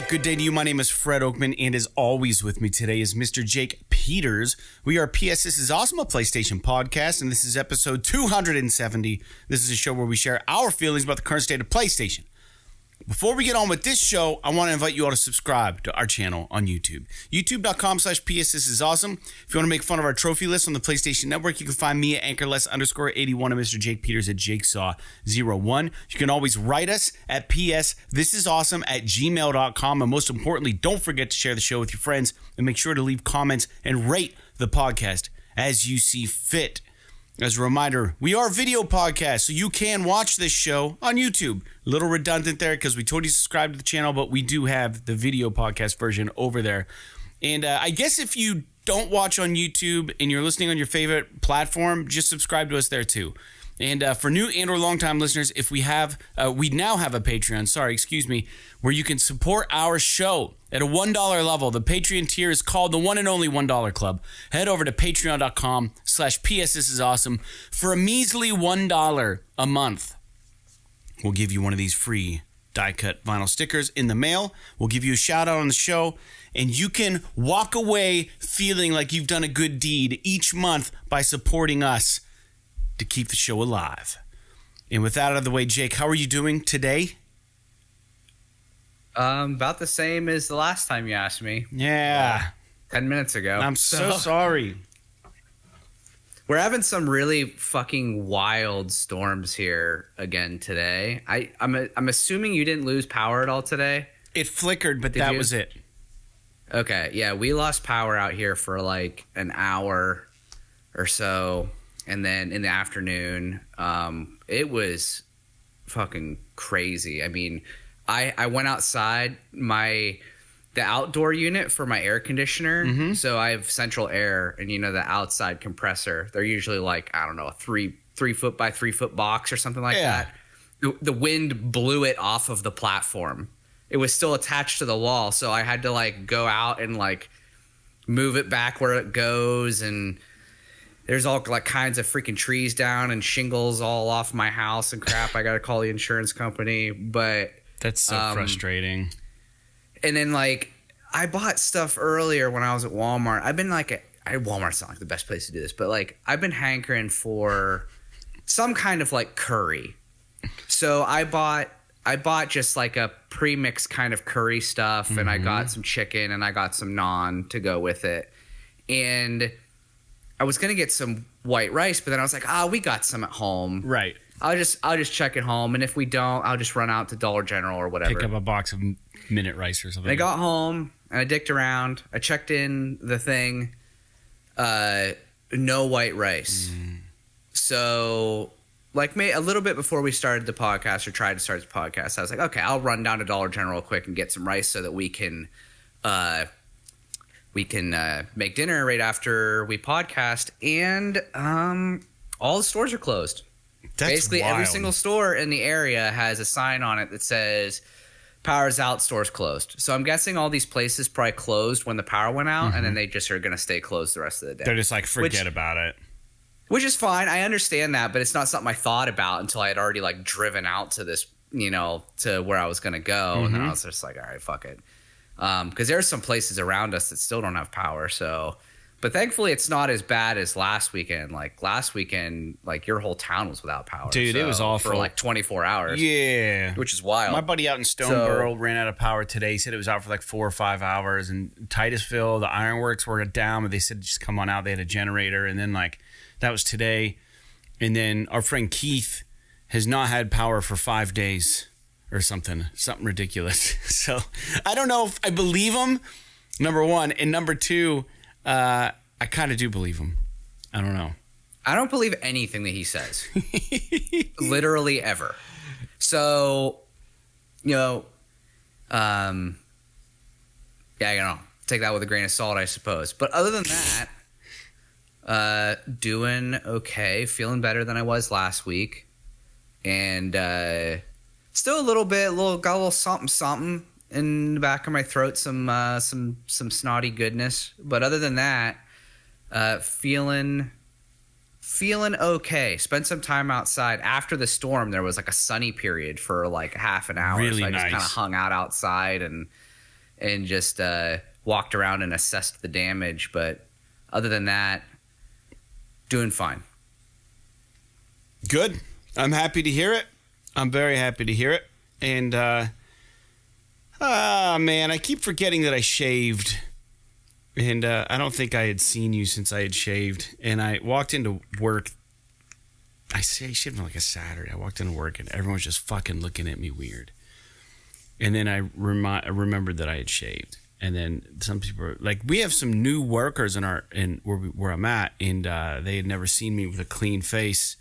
right, good day to you. My name is Fred Oakman, and as always with me today is Mr. Jake Peters. We are PS This Is Awesome, a PlayStation podcast, and this is episode 270. This is a show where we share our feelings about the current state of PlayStation. Before we get on with this show, I want to invite you all to subscribe to our channel on YouTube. YouTube.com/PSThisIsAwesome. If you want to make fun of our trophy list on the PlayStation Network, you can find me at AnchorLess_81 and Mr. Jake Peters at JakeSaw01. You can always write us at PSThisIsAwesome@gmail.com. And most importantly, don't forget to share the show with your friends and make sure to leave comments and rate the podcast as you see fit. As a reminder, we are a video podcast, so you can watch this show on YouTube. A little redundant there because we told you to subscribe to the channel, but we do have the video podcast version over there. And I guess if you don't watch on YouTube and you're listening on your favorite platform, just subscribe to us there too. And for new and or long-time listeners, if we have, we now have a Patreon, where you can support our show at a $1 level. The Patreon tier is called the one and only $1 Club. Head over to patreon.com/PSThisIsAwesome for a measly $1 a month. We'll give you one of these free die-cut vinyl stickers in the mail. We'll give you a shout-out on the show, and you can walk away feeling like you've done a good deed each month by supporting us to keep the show alive. And with that out of the way, Jake, how are you doing today? About the same as the last time you asked me. Yeah. 10 minutes ago. I'm so sorry. We're having some really fucking wild storms here again today. I'm assuming you didn't lose power at all today. It flickered, but that was it. Okay, yeah, we lost power out here for like an hour or so. And then in the afternoon, it was fucking crazy. I mean, I went outside the outdoor unit for my air conditioner. Mm-hmm. So I have central air, and you know the outside compressor. They're usually like, I don't know, a three foot by 3 foot box or something like that. The wind blew it off of the platform. It was still attached to the wall, so I had to like go out and like move it back where it goes. And there's all like kinds of freaking trees down and shingles all off my house and crap. I got to call the insurance company, but that's so frustrating. And then like I bought stuff earlier when I was at Walmart. I've been like, Walmart's not like the best place to do this, but like I've been hankering for some kind of like curry. So I bought just like a pre-mix kind of curry stuff. Mm-hmm. And I got some chicken and I got some naan to go with it. And I was gonna get some white rice, but then I was like, "Ah, we got some at home." Right. I'll just check at home, and if we don't, I'll just run out to Dollar General or whatever. Pick up a box of minute rice or something. And I got home and I dicked around. I checked in the thing. No white rice. Mm. So, like, a little bit before we started the podcast or tried to start the podcast, I was like, "Okay, I'll run down to Dollar General quick and get some rice so that we can." We can make dinner right after we podcast, and all the stores are closed. That's basically wild. Every single store in the area has a sign on it that says power's out, stores closed. So I'm guessing all these places probably closed when the power went out. Mm-hmm. And then they just are going to stay closed the rest of the day. They're just like, forget about it. Which is fine. I understand that, but it's not something I thought about until I had already like driven out to this, you know, to where I was going to go. Mm-hmm. And then I was just like, all right, fuck it. Because there are some places around us that still don't have power. So, but thankfully it's not as bad as last weekend. Like last weekend, like your whole town was without power. Dude, it was awful. For like 24 hours. Yeah. Which is wild. My buddy out in Stoneboro ran out of power today. He said it was out for like 4 or 5 hours. And Titusville, the ironworks were down, but they said just come on out. They had a generator. And then like that was today. And then our friend Keith has not had power for 5 days. Or something ridiculous. So I don't know if I believe him, number one. And number two, I kind of do believe him. I don't know. I don't believe anything that he says. Literally ever. So, you know, yeah, you know, take that with a grain of salt, I suppose. But other than that, doing okay, feeling better than I was last week. And, still got a little something in the back of my throat, some snotty goodness. But other than that, feeling okay. Spent some time outside after the storm. There was like a sunny period for like half an hour. Really so I just kind of hung out outside and and just walked around and assessed the damage. But other than that, doing fine. Good. I'm happy to hear it. I'm very happy to hear it. And, man, I keep forgetting that I shaved. And I don't think I had seen you since I had shaved. And I walked into work. I shaved on like a Saturday. I walked into work and everyone's just fucking looking at me weird. And then I remembered that I had shaved. And then some people were like, we have some new workers in our where I'm at, and they had never seen me with a clean face,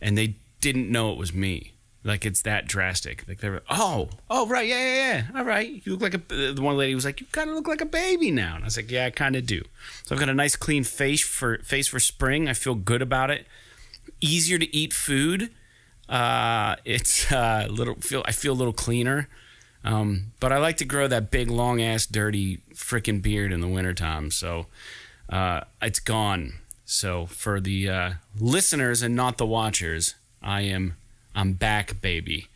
and they didn't know it was me. Like, it's that drastic. Like, they were, oh right, yeah, all right. You look like a. The one lady was like, you kind of look like a baby now, and I was like, yeah, I kind of do. So I've got a nice clean face for spring. I feel good about it. Easier to eat food. It's I feel a little cleaner. But I like to grow that big, long-ass, dirty freaking beard in the wintertime, so it's gone. So for the listeners and not the watchers, I'm back, baby.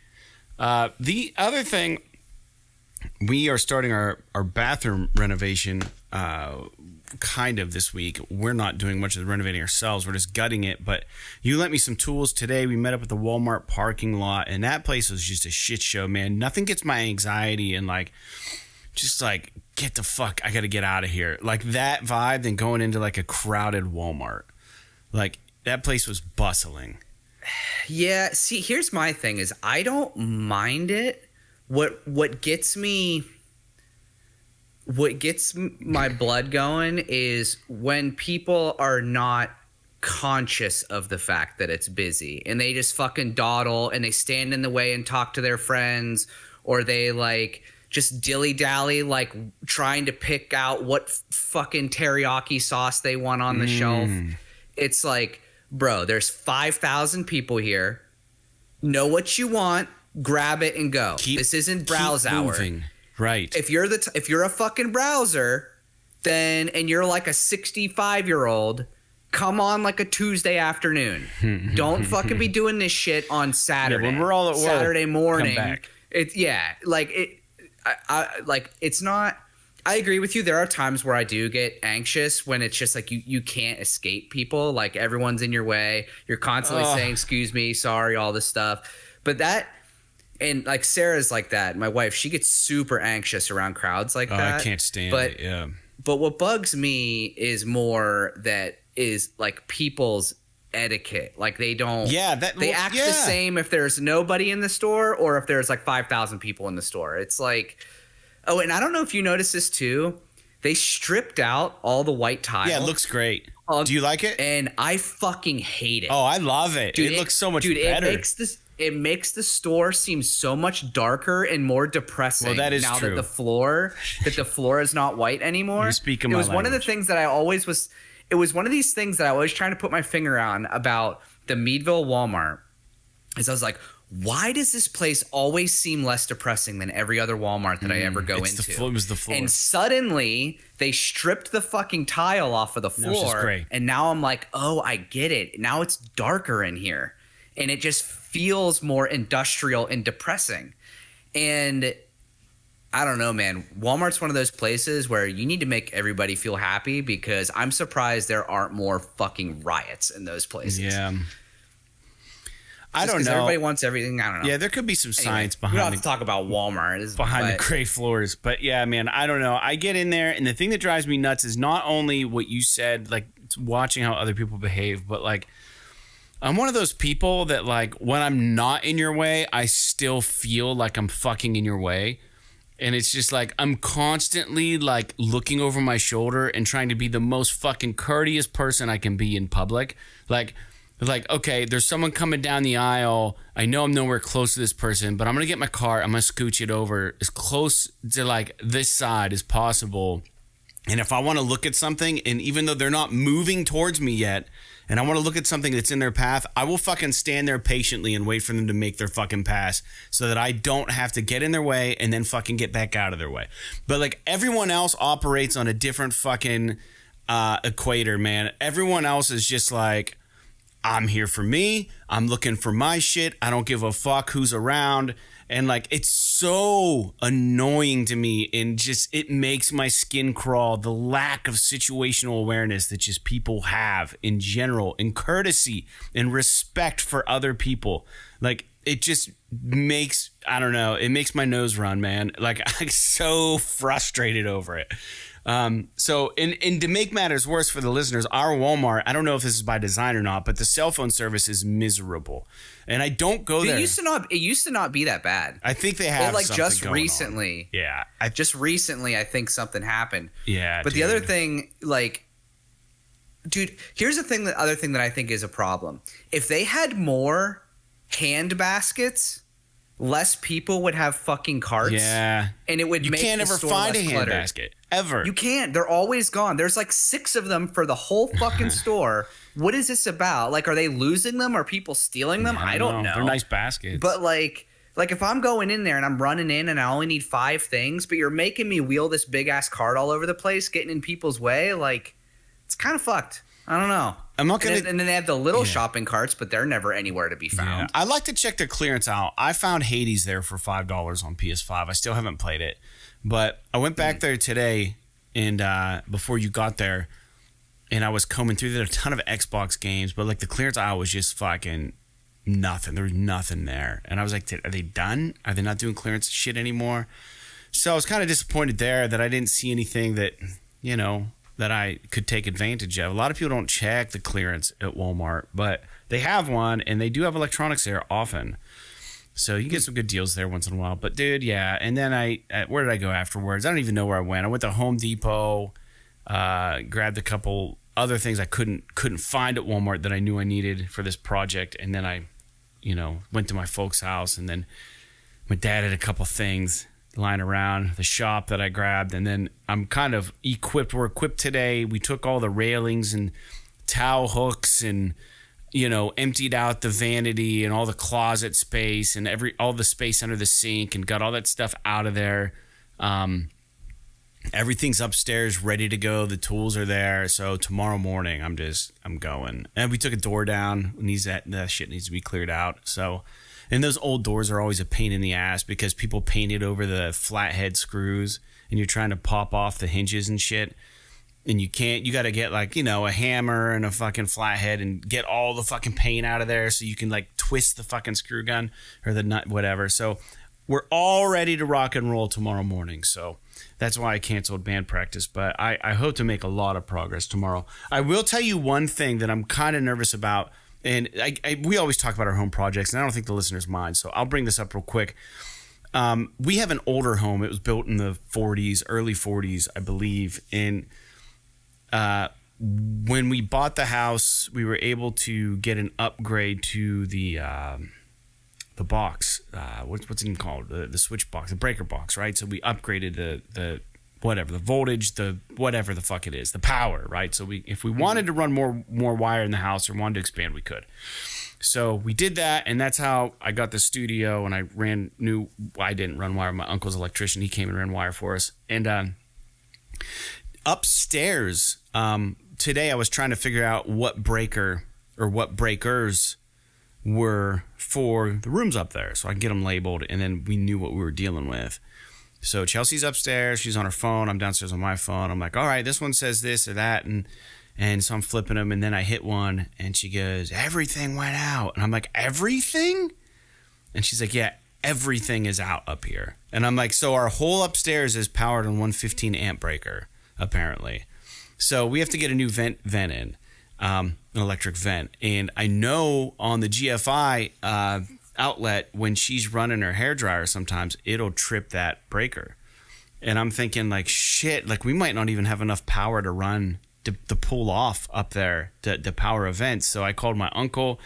The other thing, we are starting our bathroom renovation kind of this week. We're not doing much of the renovating ourselves. We're just gutting it. But you lent me some tools today. We met up at the Walmart parking lot, and that place was just a shit show, man. Nothing gets my anxiety and like just like get the fuck, I gotta get out of here, like that vibe than going into like a crowded Walmart. Like that place was bustling. Yeah, see, here's my thing is I don't mind it. What gets me, what gets my blood going is when people are not conscious of the fact that it's busy and they just fucking dawdle and they stand in the way and talk to their friends, or they like just dilly-dally like trying to pick out what fucking teriyaki sauce they want on the shelf. It's like, bro, there's 5,000 people here. Know what you want, grab it and go. This isn't browse hour. Moving. Right. If you're a fucking browser, then and you're like a 65-year-old, come on like a Tuesday afternoon. Don't fucking be doing this shit on Saturday. Yeah, when we're all at work, Saturday morning. Come back. It's not. I agree with you. There are times where I do get anxious when it's just like you can't escape people. Like everyone's in your way. You're constantly saying excuse me, sorry, all this stuff. But that. And like Sarah's like that, my wife, she gets super anxious around crowds like that. I can't stand it. Yeah. But what bugs me is more that is like people's etiquette. Like they don't. Yeah. They act the same if there's nobody in the store or if there's like 5,000 people in the store. It's like, oh, and I don't know if you noticed this too. They stripped out all the white tile. Yeah, it looks great. Do you like it? And I fucking hate it. Oh, I love it. Dude, it looks so much better. It makes the store seem so much darker and more depressing. Well, that is now true. Now that the floor is not white anymore. You speak of my language. It was one of the things that I always was. It was one of these things that I was trying to put my finger on about the Meadville Walmart. Is I was like, why does this place always seem less depressing than every other Walmart that I ever go into? It was the floor. And suddenly they stripped the fucking tile off of the floor. No, it's just gray. And now I'm like, oh, I get it. Now it's darker in here. And it just feels more industrial and depressing. And I don't know, man. Walmart's one of those places where you need to make everybody feel happy, because I'm surprised there aren't more fucking riots in those places. Yeah. I don't know. Everybody wants everything. I don't know. Yeah, there could be some science behind it. We don't have to talk about Walmart. Behind the gray floors. But yeah, man, I don't know. I get in there, and the thing that drives me nuts is not only what you said, like watching how other people behave, but like I'm one of those people that, like, when I'm not in your way, I still feel like I'm fucking in your way. And it's just like I'm constantly, like, looking over my shoulder and trying to be the most fucking courteous person I can be in public. Like, okay, there's someone coming down the aisle. I know I'm nowhere close to this person, but I'm going to get my cart. I'm going to scooch it over as close to, like, this side as possible. And if I want to look at something, and even though they're not moving towards me yet, and I want to look at something that's in their path, I will fucking stand there patiently and wait for them to make their fucking pass so that I don't have to get in their way and then fucking get back out of their way. But like everyone else operates on a different fucking equator, man. Everyone else is just like, I'm here for me. I'm looking for my shit. I don't give a fuck who's around. And like, it's so annoying to me, and just, it makes my skin crawl. The lack of situational awareness that just people have in general, and courtesy and respect for other people. Like, it just makes, I don't know, it makes my nose run, man. Like, I'm so frustrated over it. So to make matters worse for the listeners, our Walmart, I don't know if this is by design or not, but the cell phone service is miserable, and I don't go there. It used to not be that bad. I think they have like just recently. Yeah. Just recently, I think something happened. Yeah. But the other thing, like, dude, here's the thing. The other thing that I think is a problem. If they had more hand baskets, less people would have fucking carts. Yeah. And it would make the store less cluttered. You can't ever find a hand basket. Ever. You can't. They're always gone. There's like 6 of them for the whole fucking store. What is this about? Like, are they losing them? Are people stealing them? I don't know. They're nice baskets. But like if I'm going in there and I'm running in and I only need 5 things, but you're making me wheel this big ass cart all over the place, getting in people's way, like, it's kind of fucked. I don't know. I'm not gonna, and then they have the little shopping carts, but they're never anywhere to be found. Yeah. I like to check the clearance aisle. I found Hades there for $5 on PS5. I still haven't played it, but I went back there today, and before you got there, and I was combing through there, a ton of Xbox games, but like the clearance aisle was just fucking nothing. There was nothing there, and I was like, "Are they done? Are they not doing clearance shit anymore?" So I was kind of disappointed there that I didn't see anything that, you know, that I could take advantage of. A lot of people don't check the clearance at Walmart, but they have one, and they do have electronics there often. So you get some good deals there once in a while. But dude, yeah. And then where did I go afterwards? I don't even know where I went. I went to Home Depot, grabbed a couple other things I couldn't find at Walmart that I knew I needed for this project. And then I, you know, went to my folks' house, and then my dad had a couple things lying around the shop that I grabbed, and then I'm kind of equipped. We're equipped today. We took all the railings and towel hooks, and, you know, emptied out the vanity and all the closet space and all the space under the sink, and got all that stuff out of there. Everything's upstairs ready to go. The tools are there. So tomorrow morning I'm going. And we took a door down. That shit needs to be cleared out. So. And those old doors are always a pain in the ass because people painted over the flathead screws, and you're trying to pop off the hinges and shit, and you can't. You got to get, like, you know, a hammer and a fucking flathead and get all the fucking paint out of there so you can, like, twist the fucking screw gun or the nut, whatever. So we're all ready to rock and roll tomorrow morning. So that's why I canceled band practice, but I hope to make a lot of progress tomorrow. I will tell you one thing that I'm kind of nervous about. And we always talk about our home projects, and I don't think the listeners mind, so I'll bring this up real quick. We have an older home. It was built in the 40s, early 40s, I believe. And when we bought the house, we were able to get an upgrade to the box. What's it even called? The switch box, the breaker box, right? So we upgraded the whatever, the voltage, the whatever the fuck it is, the power, right? So if we wanted to run more wire in the house or wanted to expand, we could. So we did that, and that's how I got the studio, and I didn't run wire. My uncle's electrician, he came and ran wire for us. And upstairs, today I was trying to figure out what breaker or what breakers were for the rooms up there so I can get them labeled, and then we knew what we were dealing with. So Chelsea's upstairs. She's on her phone. I'm downstairs on my phone. I'm like, all right, this one says this or that. And so I'm flipping them. And then I hit one, and she goes, everything went out. And I'm like, everything? And she's like, yeah, everything is out up here. And I'm like, so our whole upstairs is powered on 115 amp breaker, apparently. So we have to get a new vent in, an electric vent. And I know on the GFI, outlet, when she's running her hairdryer, sometimes it'll trip that breaker. And I'm thinking, like, shit, like, we might not even have enough power to run to pull off up there the power events. So I called my uncle,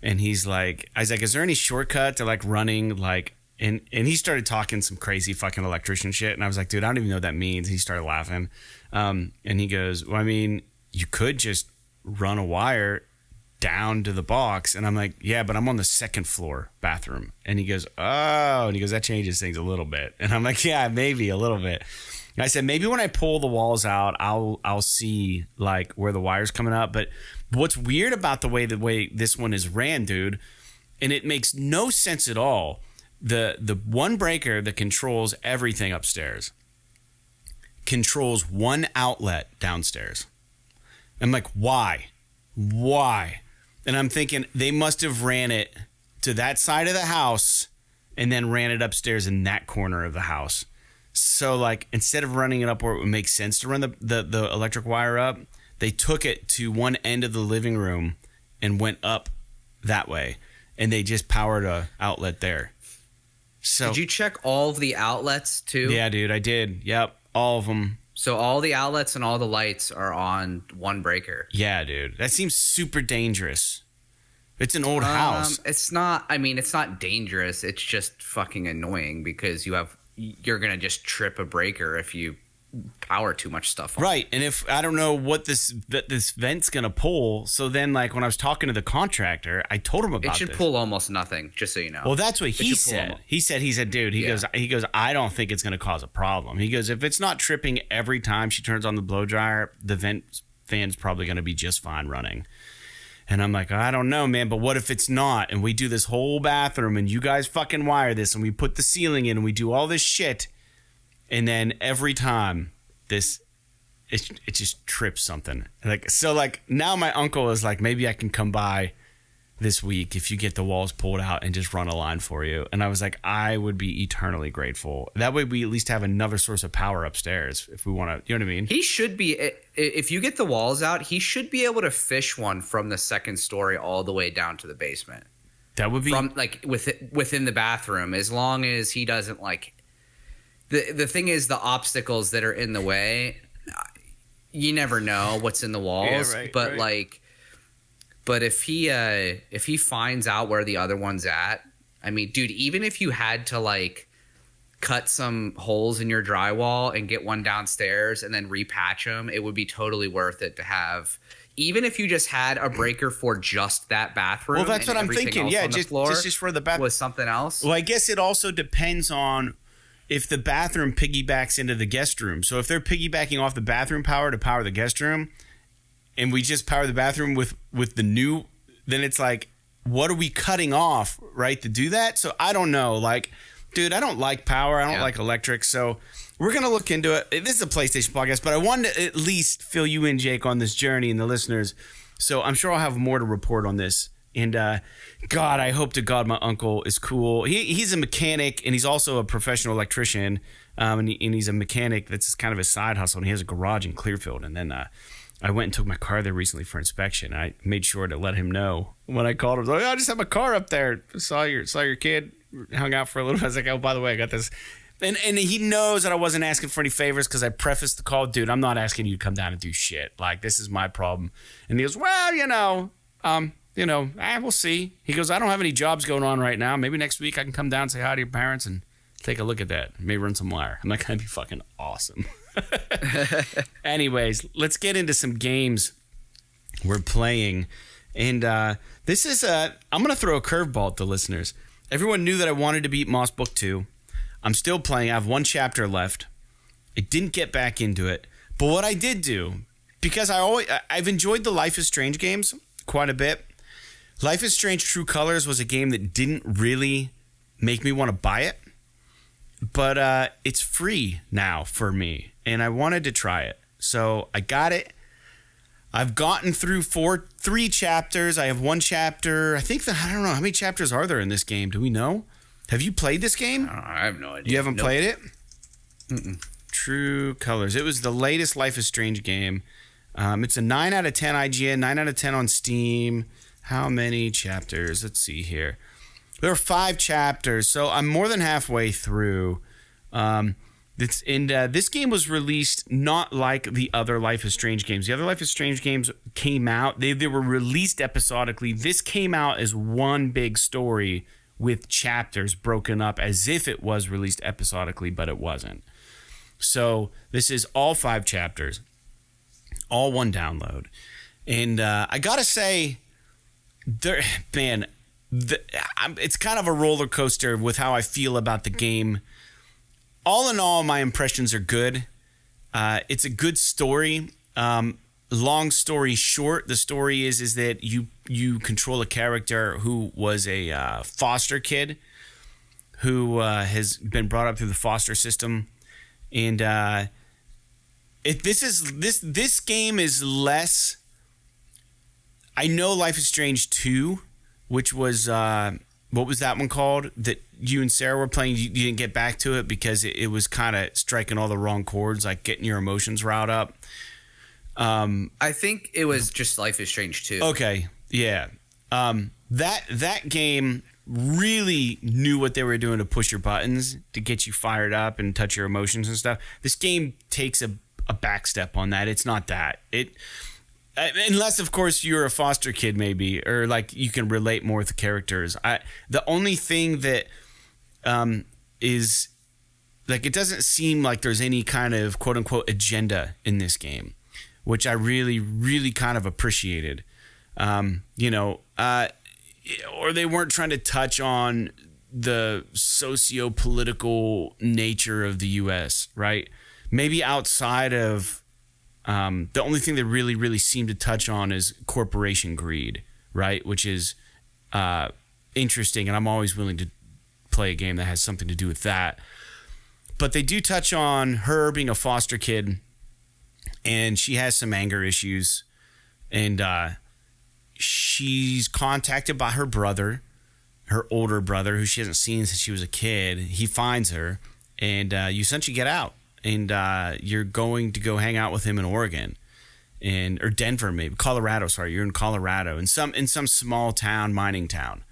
and I was like, is there any shortcut to, like, running, like, and he started talking some crazy fucking electrician shit, and I was like, dude, I don't even know what that means. He started laughing, and he goes, well, I mean, you could just run a wire down to the box. And I'm like, yeah, but I'm on the 2nd floor bathroom. And he goes, oh, and he goes, that changes things a little bit. And I'm like, yeah, maybe a little bit. And I said, maybe when I pull the walls out, I'll see like where the wire's coming up. But what's weird about the way this one is ran, dude, and it makes no sense at all. The one breaker that controls everything upstairs controls one outlet downstairs. I'm like, why? Why? And I'm thinking they must have ran it to that side of the house and then ran it upstairs in that corner of the house. So like instead of running it up where it would make sense to run the electric wire up, they took it to one end of the living room and went up that way. And they just powered a outlet there. So did you check all of the outlets too? Yeah, dude, I did. Yep. All of them. So all the outlets and all the lights are on one breaker. Yeah, dude. That seems super dangerous. It's an old house. It's not, I mean, it's not dangerous. It's just fucking annoying because you're going to just trip a breaker if you power too much stuff on. Right. And if I don't know what this vent's going to pull. So then like when I was talking to the contractor, I told him about it. It should pull almost nothing, just so you know. Well, that's what he said. He said, dude, he goes, I don't think it's going to cause a problem. He goes, if it's not tripping every time she turns on the blow dryer, the vent fan's probably going to be just fine running. And I'm like, I don't know, man, but what if it's not? And we do this whole bathroom and you guys fucking wire this and we put the ceiling in and we do all this shit. And then every time it just trips something. Like, so like now my uncle is like, maybe I can come by this week if you get the walls pulled out and just run a line for you. And I was like, I would be eternally grateful. That way we at least have another source of power upstairs if we want to, you know what I mean? He should be, if you get the walls out, he should be able to fish one from the second story all the way down to the basement. That would be from like within the bathroom, as long as he doesn't like, the thing is the obstacles that are in the way, you never know what's in the walls, yeah, right, but right. Like, but if he finds out where the other one's at, I mean, dude, even if you had to like cut some holes in your drywall and get one downstairs and then repatch them, it would be totally worth it to have. Even if you just had a breaker for just that bathroom. Well, that's what I'm thinking. Yeah, just for the bathroom. With something else. Well, I guess it also depends on if the bathroom piggybacks into the guest room. So if they're piggybacking off the bathroom power to power the guest room, and we just power the bathroom with the new, then it's like, what are we cutting off, right, to do that? So I don't know. Like, dude, I don't like power. I don't like electric. So we're going to look into it. This is a PlayStation podcast, but I wanted to at least fill you in, Jake, on this journey and the listeners. So I'm sure I'll have more to report on this. And God, I hope to God my uncle is cool. He's a mechanic, and he's also a professional electrician. And he's a mechanic that's kind of his side hustle, and he has a garage in Clearfield. And then I went and took my car there recently for inspection. I made sure to let him know when I called him. I was like, oh, I just have my car up there. Saw your kid, hung out for a little bit. I was like, oh, by the way, I got this. And he knows that I wasn't asking for any favors because I prefaced the call, dude, I'm not asking you to come down and do shit. Like, this is my problem. And he goes, well, you know, we'll see. He goes, I don't have any jobs going on right now. Maybe next week I can come down and say hi to your parents and take a look at that. Maybe run some wire. I'm like, that'd be fucking awesome. Anyways, let's get into some games we're playing. And this is I'm going to throw a curveball at the listeners. Everyone knew that I wanted to beat Moss Book 2. I'm still playing. I have one chapter left. I didn't get back into it. But what I did do, because I've enjoyed the Life is Strange games quite a bit. Life is Strange True Colors was a game that didn't really make me want to buy it. But it's free now for me, and I wanted to try it. So I got it. I've gotten through three chapters. I have one chapter. I think I don't know. How many chapters are there in this game? Do we know? Have you played this game? I have no idea. You haven't played it? Mm-mm. True Colors. It was the latest Life is Strange game. It's a 9 out of 10 IGN, 9 out of 10 on Steam. How many chapters? Let's see here. There are 5 chapters, so I'm more than halfway through. This game was released not like the other Life is Strange games. The other Life is Strange games came out. They were released episodically. This came out as one big story with chapters broken up as if it was released episodically, but it wasn't. So this is all 5 chapters, all one download. And I got to say, man... it's kind of a roller coaster with how I feel about the game. All in all, my impressions are good. It's a good story. Long story short, the story is that you control a character who was a foster kid who has been brought up through the foster system, and this game is less. I know Life is Strange 2, which was what was that one called that you and Sarah were playing? You didn't get back to it because it was kind of striking all the wrong chords, like getting your emotions riled up. I think it was just Life is Strange 2. Okay, yeah. That game really knew what they were doing to push your buttons to get you fired up and touch your emotions and stuff. This game takes a back step on that. It's not that. Unless, of course, you're a foster kid, maybe, or like you can relate more with the characters. The only thing that is like, it doesn't seem like there's any kind of quote unquote agenda in this game, which I really, really kind of appreciated. Or they weren't trying to touch on the socio-political nature of the U.S., right? Maybe outside of. The only thing that really, really seemed to touch on is corporation greed, right? Which is interesting, and I'm always willing to play a game that has something to do with that. But they do touch on her being a foster kid, and she has some anger issues, and she's contacted by her brother, her older brother, who she hasn't seen since she was a kid. He finds her, and you essentially get out. And you're going to go hang out with him in Oregon, or Denver, maybe Colorado. Sorry, you're in Colorado, in some small town, mining town.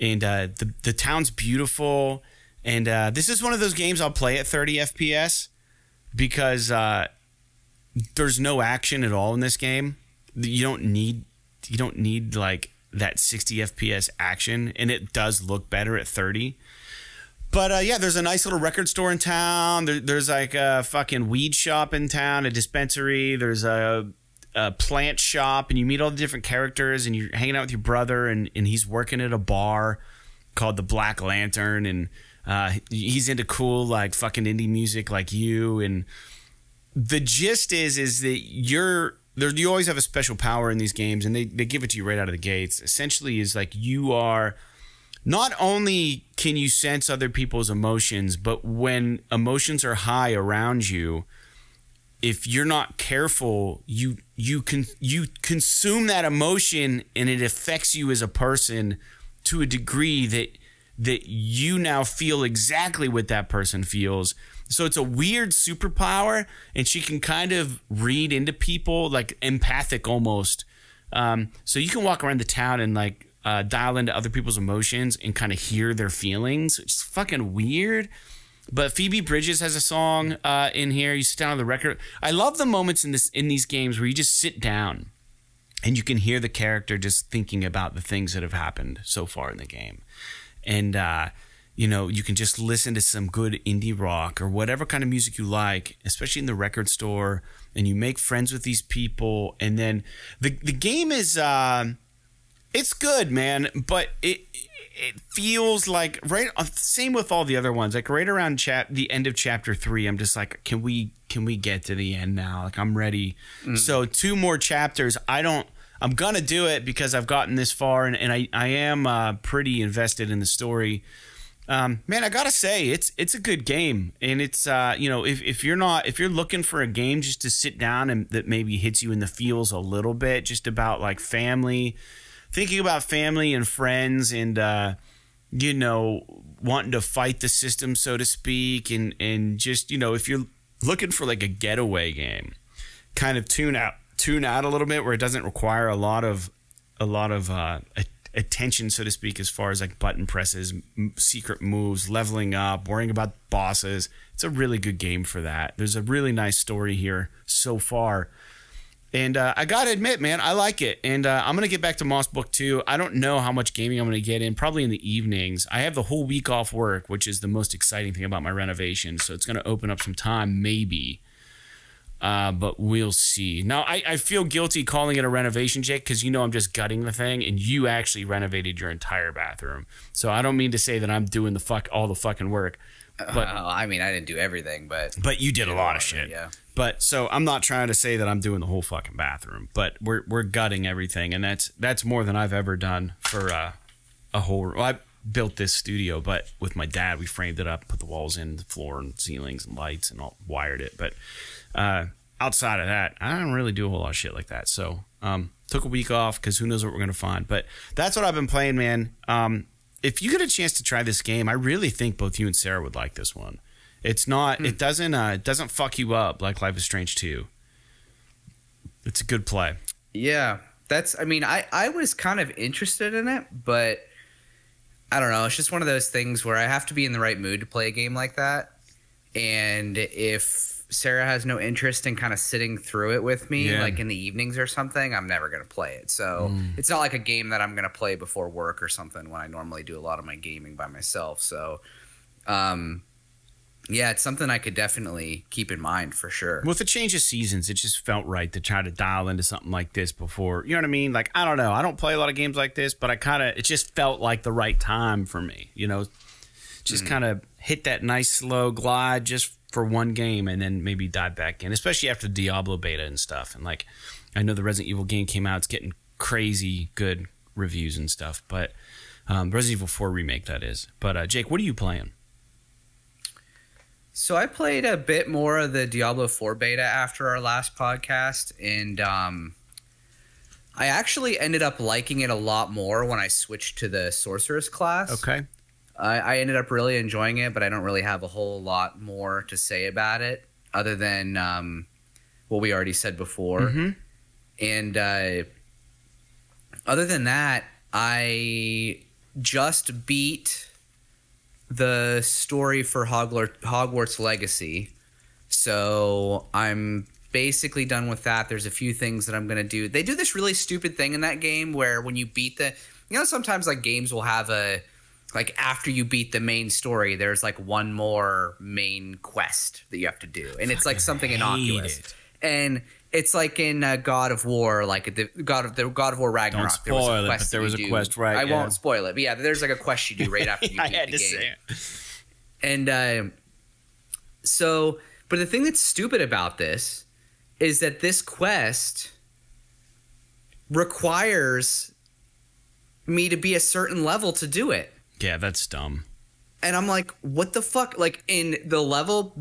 And the town's beautiful. And this is one of those games I'll play at 30 FPS because there's no action at all in this game. You don't need like that 60 FPS action, and it does look better at 30. But yeah, there's a nice little record store in town. There's like a fucking weed shop in town, a dispensary. There's a plant shop, and you meet all the different characters, and you're hanging out with your brother, and he's working at a bar called the Black Lantern, and he's into cool like fucking indie music like you. And the gist is that you always have a special power in these games, and they give it to you right out of the gates. Essentially, is like you are. Not only can you sense other people's emotions, but when emotions are high around you, if you're not careful, you consume that emotion, and it affects you as a person to a degree that you now feel exactly what that person feels. So it's a weird superpower, and she can kind of read into people, like empathic almost. So you can walk around the town and like. Dial into other people's emotions and kind of hear their feelings. It's fucking weird. But Phoebe Bridges has a song in here. You sit down on the record. I love the moments in these games where you just sit down and you can hear the character just thinking about the things that have happened so far in the game. And, you know, you can just listen to some good indie rock or whatever kind of music you like, especially in the record store, and you make friends with these people. And then the game is... it's good, man, but it feels like right. Same with all the other ones. Like right around the end of chapter 3, I'm just like, can we get to the end now? Like I'm ready. So 2 more chapters. I'm gonna do it because I've gotten this far, and I am pretty invested in the story. Man, I gotta say it's a good game, and it's you know, if you're looking for a game just to sit down and that maybe hits you in the feels a little bit, just about like family. Thinking about family and friends and, you know, wanting to fight the system, so to speak. And just, you know, if you're looking for like a getaway game, kind of tune out a little bit where it doesn't require a lot of attention, so to speak, as far as like button presses, secret moves, leveling up, worrying about bosses. It's a really good game for that. There's a really nice story here so far. And I got to admit, man, I like it. And I'm going to get back to Moss Book 2. I don't know how much gaming I'm going to get in, probably in the evenings. I have the whole week off work, which is the most exciting thing about my renovation. So it's going to open up some time, maybe. But we'll see. Now, I feel guilty calling it a renovation, Jake, because you know I'm just gutting the thing. And you actually renovated your entire bathroom. So I don't mean to say that I'm doing all the fucking work. But I mean, I didn't do everything, but you did a lot of shit. Yeah. But so I'm not trying to say that I'm doing the whole fucking bathroom, but we're gutting everything, and that's more than I've ever done for a whole. Well, I built this studio, but with my dad, we framed it up, put the walls in, the floor and ceilings and lights, and all wired it. But outside of that, I don't really do a whole lot of shit like that. So took a week off because who knows what we're gonna find. But that's what I've been playing, man. If you get a chance to try this game, I really think both you and Sarah would like this one. It's not, it doesn't fuck you up like Life is Strange 2. It's a good play. Yeah, that's, I mean, I was kind of interested in it, but I don't know. It's just one of those things where I have to be in the right mood to play a game like that. And if Sarah has no interest in kind of sitting through it with me, like in the evenings or something, I'm never going to play it. So it's not like a game that I'm going to play before work or something when I normally do a lot of my gaming by myself. So, yeah, it's something I could definitely keep in mind for sure. With the change of seasons, it just felt right to try to dial into something like this before. You know what I mean? Like, I don't know. I don't play a lot of games like this, but I kind of – it just felt like the right time for me, you know? Just kind of hit that nice slow glide just for one game and then maybe dive back in, especially after Diablo beta and stuff. And, like, I know the Resident Evil game came out. It's getting crazy good reviews and stuff. But Resident Evil 4 remake, that is. But, Jake, what are you playing? So I played a bit more of the Diablo 4 beta after our last podcast, and I actually ended up liking it a lot more when I switched to the Sorceress class. Okay. I ended up really enjoying it, but I don't really have a whole lot more to say about it other than what we already said before. And other than that, I just beat the story for Hogwarts Legacy. So I'm basically done with that. There's a few things that I'm going to do. They do this really stupid thing in that game where when you beat the, you know, sometimes like games will have a, like after you beat the main story, there's like one more main quest that you have to do. And it's like something innocuous. And it's like in God of War, like the God of War Ragnarok. Don't spoil there was a quest, right? I won't spoil it, but yeah, there's like a quest you do right after you beat the game. And so, but the thing that's stupid about this is that this quest requires me to be a certain level to do it. Yeah, that's dumb. And I'm like, what the fuck? Like in the level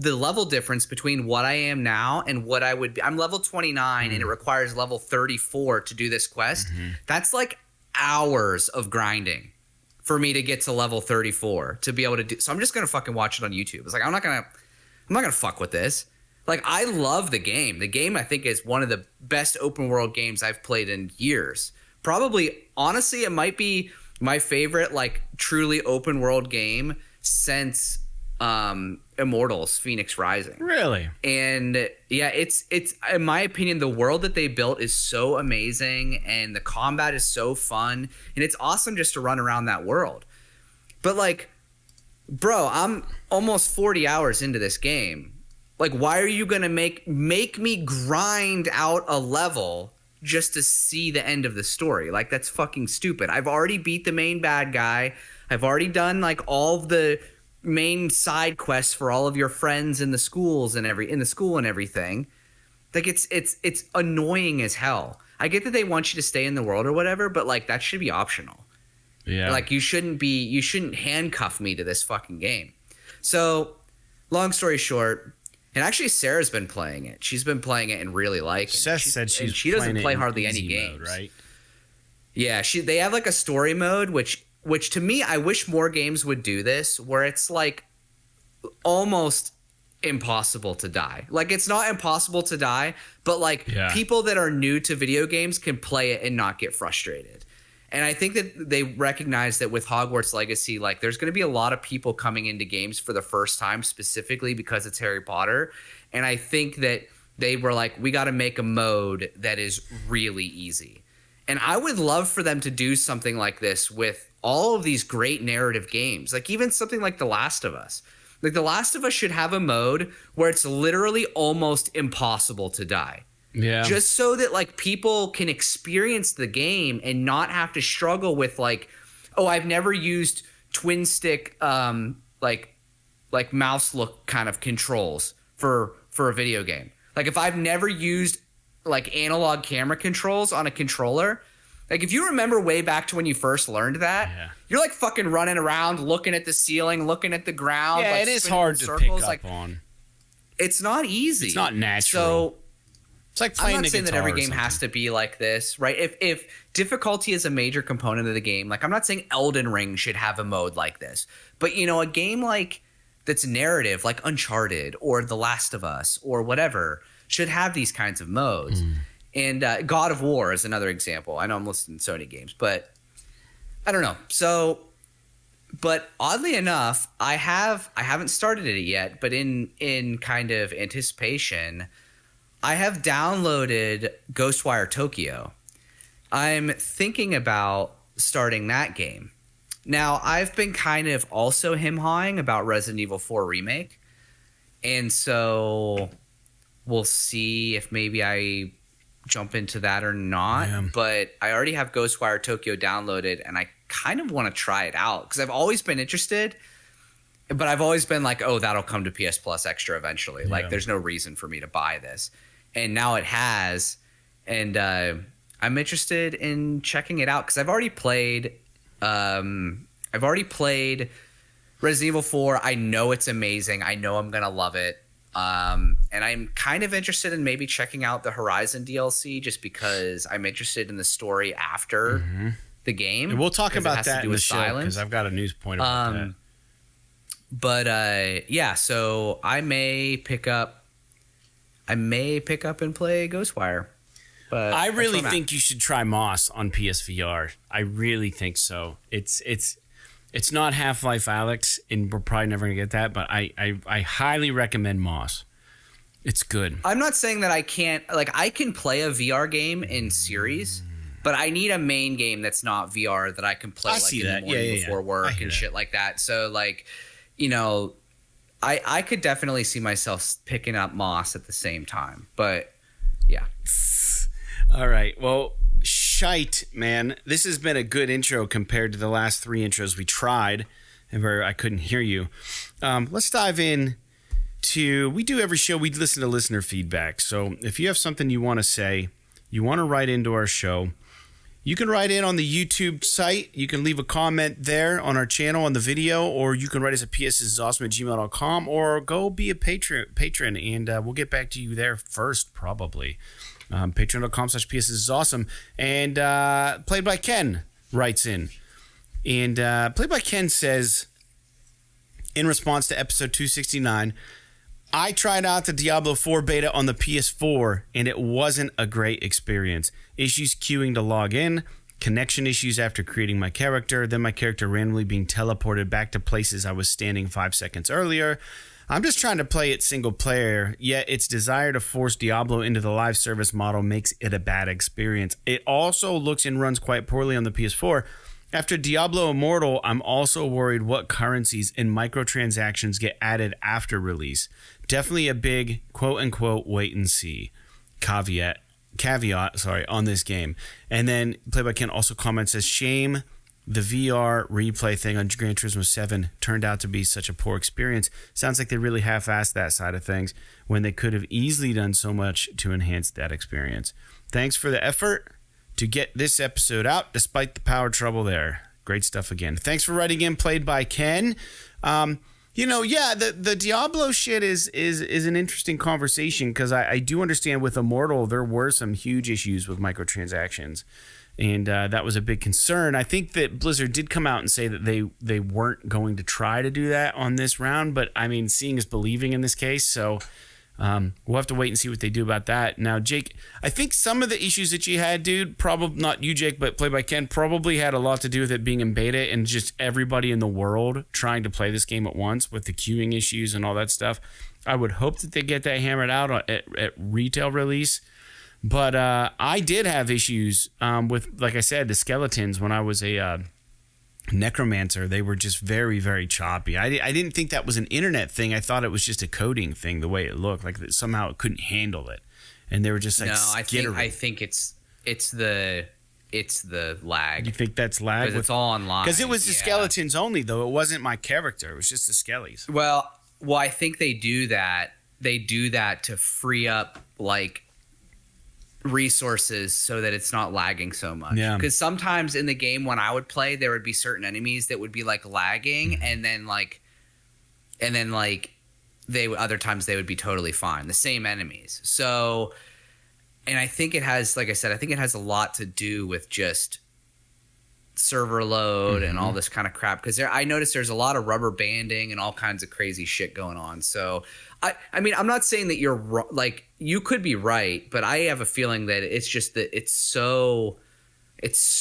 difference between what I am now and what I would be. I'm level 29 and it requires level 34 to do this quest. That's like hours of grinding for me to get to level 34 to be able to do. So I'm just going to fucking watch it on YouTube. It's like, I'm not going to fuck with this. Like I love the game. The game I think is one of the best open world games I've played in years. Probably, honestly, it might be my favorite like truly open world game since Immortals Phoenix Rising. Really? And yeah, it's in my opinion the world that they built is so amazing and the combat is so fun and it's awesome just to run around that world. But like bro, I'm almost 40 hours into this game. Like why are you going to make me grind out a level just to see the end of the story? Like that's fucking stupid. I've already beat the main bad guy. I've already done like all of the main side quests for all of your friends in the schools and in the school and everything. Like it's annoying as hell. I get that they want you to stay in the world or whatever, but like that should be optional. Yeah. Like you shouldn't handcuff me to this fucking game. So long story short, and actually Sarah's been playing it. She's been playing it and really liking it. Seth said she doesn't play hardly any games, right? Yeah, they have like a story mode which to me I wish more games would do this where it's like almost impossible to die. Like it's not impossible to die, but like people that are new to video games can play it and not get frustrated. And I think that they recognize that with Hogwarts Legacy, like there's going to be a lot of people coming into games for the first time specifically because it's Harry Potter. And I think that they were like, we got to make a mode that is really easy. And I would love for them to do something like this with all of these great narrative games, like even something like The Last of Us. Like The Last of Us should have a mode where it's literally almost impossible to die. Yeah. Just so that like people can experience the game and not have to struggle with like, oh, I've never used twin stick like like mouse look kind of controls for a video game. Like if I've never used like analog camera controls on a controller, like if you remember way back to when you first learned that, you're like fucking running around, looking at the ceiling, looking at the ground. Yeah, like it is hard to pick up on. It's not easy. It's not natural. So it's like playing the guitar. I'm not saying that every game has to be like this, right? If difficulty is a major component of the game, like I'm not saying Elden Ring should have a mode like this, but you know, a game like that's narrative, like Uncharted or The Last of Us or whatever, should have these kinds of modes. And God of War is another example. I know I'm listing Sony games, but I don't know. So, but oddly enough, I haven't started it yet, but in kind of anticipation, I have downloaded Ghostwire Tokyo. I'm thinking about starting that game. Now, I've been kind of also him-hawing about Resident Evil 4 Remake, and so we'll see if maybe I jump into that or not. But I already have Ghostwire Tokyo downloaded, and I kind of want to try it out because I've always been interested, but I've always been like, oh, that'll come to PS Plus Extra eventually. Like, there's no reason for me to buy this. And now it has, and I'm interested in checking it out because I've already played Resident Evil 4. I know it's amazing. I know I'm going to love it. And I'm kind of interested in maybe checking out the Horizon DLC just because I'm interested in the story after the game. And we'll talk about that in the show because I've got a news point about that. But yeah, so I may pick up and play Ghostwire. But I really think you should try Moss on PSVR. I really think so. It's not Half-Life Alyx, and we're probably never going to get that, but I highly recommend Moss. It's good. I'm not saying that I can't – like I can play a VR game in series, but I need a main game that's not VR that I can play like in the morning before work and shit like that. So like, you know, I could definitely see myself picking up Moss at the same time. But yeah. All right. Well, shite, man. This has been a good intro compared to the last three intros we tried and where I couldn't hear you. Let's dive in to, we do every show, we listen to listener feedback. So if you have something you want to say, you want to write into our show, you can write in on the YouTube site. You can leave a comment there on our channel on the video, or you can write us at psthisisawesome@gmail.com, or go be a patron and we'll get back to you there first probably. Patreon.com/PSThisIsAwesome. And Played by Ken writes in. And Played by Ken says, in response to episode 269, I tried out the Diablo 4 beta on the PS4, and it wasn't a great experience. Issues queuing to log in, connection issues after creating my character, then my character randomly being teleported back to places I was standing 5 seconds earlier. I'm just trying to play it single player, yet its desire to force Diablo into the live service model makes it a bad experience. It also looks and runs quite poorly on the PS4. After Diablo Immortal, I'm also worried what currencies and microtransactions get added after release. Definitely a big quote-unquote wait and see caveat, on this game. And then Played by Ken also comments, says, shame the VR replay thing on Gran Turismo 7 turned out to be such a poor experience. Sounds like they really half-assed that side of things when they could have easily done so much to enhance that experience. Thanks for the effort to get this episode out despite the power trouble there. Great stuff again. Thanks for writing in, Played by Ken. You know, yeah, the Diablo shit is an interesting conversation because I do understand with Immortal there were some huge issues with microtransactions. And that was a big concern. I think that Blizzard did come out and say that they weren't going to try to do that on this round. But, I mean, seeing is believing in this case. So we'll have to wait and see what they do about that. Now, Jake, I think some of the issues that you had, dude, probably not you, Jake, but Played by Ken, probably had a lot to do with it being in beta and just everybody in the world trying to play this game at once with the queuing issues and all that stuff. I would hope that they get that hammered out at retail release. But I did have issues with, like I said, the skeletons when I was a necromancer. They were just very, very choppy. I didn't think that was an internet thing. I thought it was just a coding thing, the way it looked. Like that somehow it couldn't handle it. And they were just like skittering. I think it's the lag. You think that's lag? Because it's all online. Because it was the skeletons only, though. It wasn't my character. It was just the skellies. Well, Well, I think they do that. They do that to free up like resources so that it's not lagging so much. Yeah. Because sometimes in the game when I would play, there would be certain enemies that would be like lagging, and then they other times they would be totally fine. The same enemies. So, and I think it has, like I said, I think it has a lot to do with just server load and all this kind of crap, because I noticed there's a lot of rubber banding and all kinds of crazy shit going on. So I mean, I'm not saying that you're like, you could be right, but I have a feeling that it's just that it's so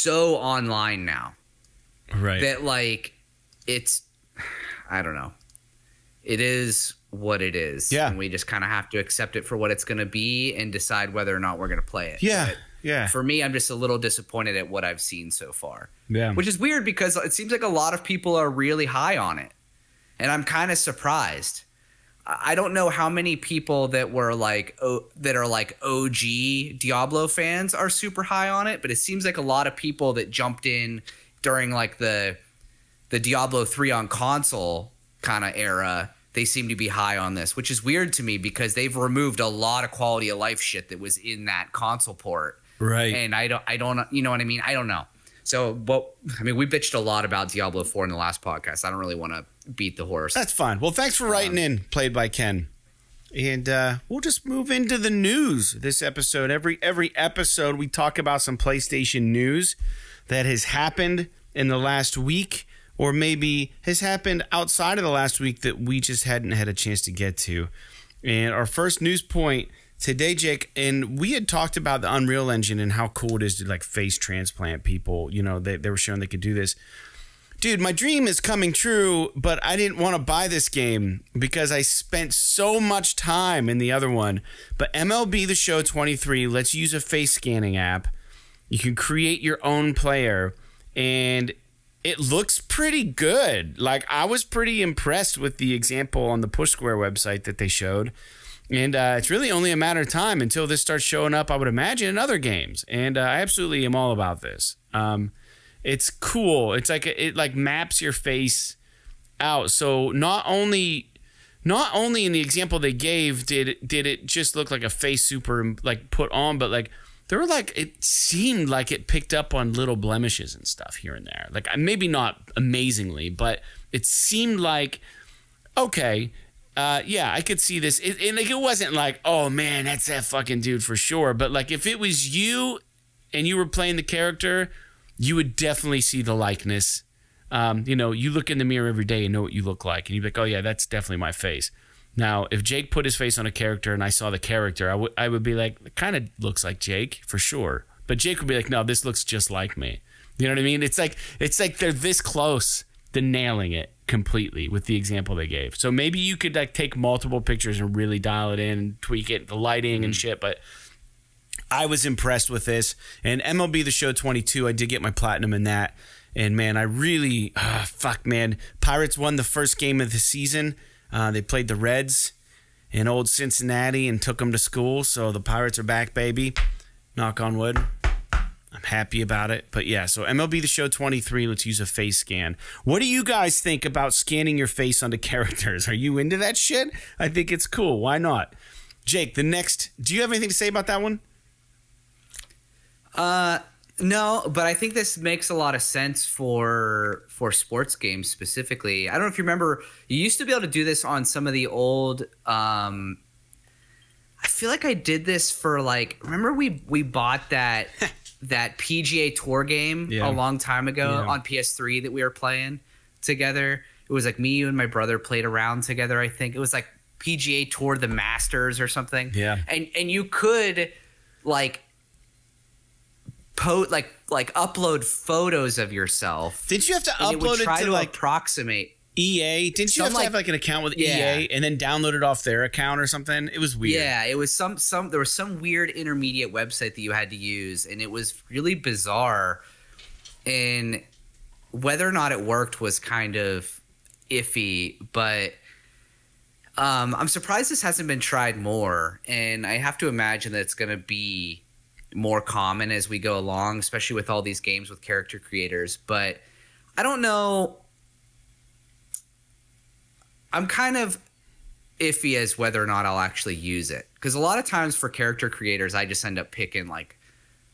online now, right, that like it's, I don't know, it is what it is. Yeah. And we just kind of have to accept it for what it's going to be and decide whether or not we're going to play it. Yeah. But yeah. For me, I'm just a little disappointed at what I've seen so far. Yeah. Which is weird because it seems like a lot of people are really high on it. And I'm kind of surprised. I don't know how many people that were like, that are like OG Diablo fans are super high on it. But it seems like a lot of people that jumped in during like the Diablo 3 on console kind of era, they seem to be high on this, which is weird to me because they've removed a lot of quality of life shit that was in that console port. Right. And I don't, you know what I mean? I don't know. So, but I mean, we bitched a lot about Diablo 4 in the last podcast. I don't really want to beat the horse. That's fine. Well, thanks for writing in, Played by Ken. And we'll just move into the news this episode. Every episode we talk about some PlayStation news that has happened in the last week or maybe has happened outside of the last week that we just hadn't had a chance to get to. And our first news point today, Jake, and we had talked about the Unreal Engine and how cool it is to like face transplant people. You know, they were showing they could do this. Dude, my dream is coming true, but I didn't want to buy this game because I spent so much time in the other one. But MLB The Show 23 lets you use a face scanning app. You can create your own player, and it looks pretty good. Like, I was pretty impressed with the example on the Push Square website that they showed. And it's really only a matter of time until this starts showing up, I would imagine, in other games. And I absolutely am all about this. It's cool. It's like it like maps your face out. So not only in the example they gave did it just look like a face super like put on, but like there were like it seemed like it picked up on little blemishes and stuff here and there. Like maybe not amazingly, but it seemed like okay. Yeah, I could see this. And like, it wasn't like, oh, man, that's that fucking dude for sure. But like if it was you and you were playing the character, you would definitely see the likeness. You know, you look in the mirror every day and know what you look like. And you'd be like, oh, yeah, that's definitely my face. Now, if Jake put his face on a character and I saw the character, I would be like, it kind of looks like Jake for sure. But Jake would be like, no, this looks just like me. You know what I mean? It's like they're this close to nailing it completely with the example they gave. So maybe you could like take multiple pictures and really dial it in and tweak it, the lighting and shit. But I was impressed with this. And MLB The Show 22, I did get my platinum in that. And man, I really, fuck man, Pirates won the first game of the season. They played the Reds in old Cincinnati and took them to school. So the Pirates are back, baby. Knock on wood. I'm happy about it. But yeah, so MLB The Show 23, let's use a face scan. What do you guys think about scanning your face onto characters? Are you into that shit? I think it's cool. Why not? Jake, the next, do you have anything to say about that one? No, but I think this makes a lot of sense for sports games specifically. I don't know if you remember, you used to be able to do this on some of the old I feel like I did this for like, remember we bought that that PGA Tour game a long time ago on PS3 that we were playing together. It was like me, you, and my brother played around together, I think. It was like PGA Tour The Masters or something. Yeah. And you could like upload photos of yourself. Did you have to upload it to like approximate EA? Didn't you have to have like an account with EA and then download it off their account or something? It was weird. Yeah, it was there was some weird intermediate website that you had to use, and it was really bizarre. And whether or not it worked was kind of iffy, but I'm surprised this hasn't been tried more, and I have to imagine that it's going to be more common as we go along, especially with all these games with character creators. But I don't know. I'm kind of iffy as whether or not I'll actually use it. Because a lot of times for character creators, I just end up picking like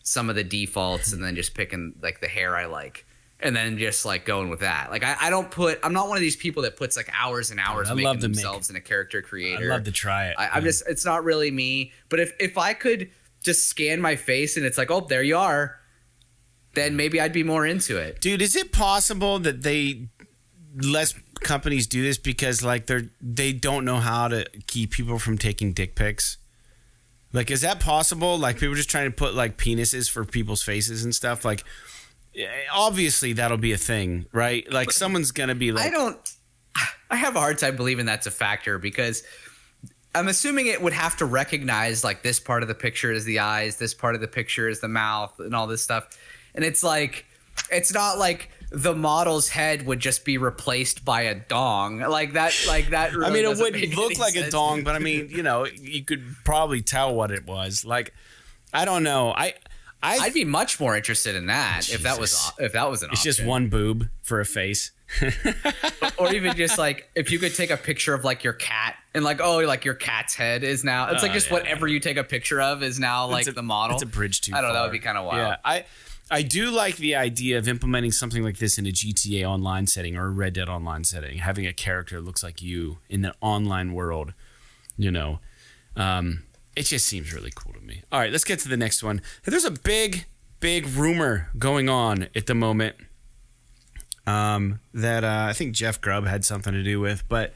some of the defaults and then just picking like the hair I like. And then just like going with that. Like I don't put, I'm not one of these people that puts like hours and hours making themselves in a character creator. I love to try it. I'm just, it's not really me. But if I could just scan my face and it's like, oh, there you are, then maybe I'd be more into it. Dude, is it possible that they, less companies do this because like they don't know how to keep people from taking dick pics? Like, is that possible? Like people just trying to put like penises for people's faces and stuff like. Obviously that'll be a thing, right? Like someone's gonna be like, I have a hard time believing that's a factor because I'm assuming it would have to recognize like this part of the picture is the eyes, this part of the picture is the mouth and all this stuff. And it's like, it's not like the model's head would just be replaced by a dong like that. Really I mean, it wouldn't look like sense. A dong, but I mean, you know, you could probably tell what it was. Like, I don't know. I'd be much more interested in that if that was an option. It's just one boob for a face, or even just like if you could take a picture of like your cat and like oh like your cat's head is now it's like just whatever you take a picture of is now like the model. It's a bridge too far. I don't know. That would be kind of wild. Yeah, I do like the idea of implementing something like this in a GTA Online setting or a Red Dead Online setting, having a character that looks like you in the online world. You know. It just seems really cool to me. All right, let's get to the next one. There's a big, big rumor going on at the moment that I think Jeff Grubb had something to do with. But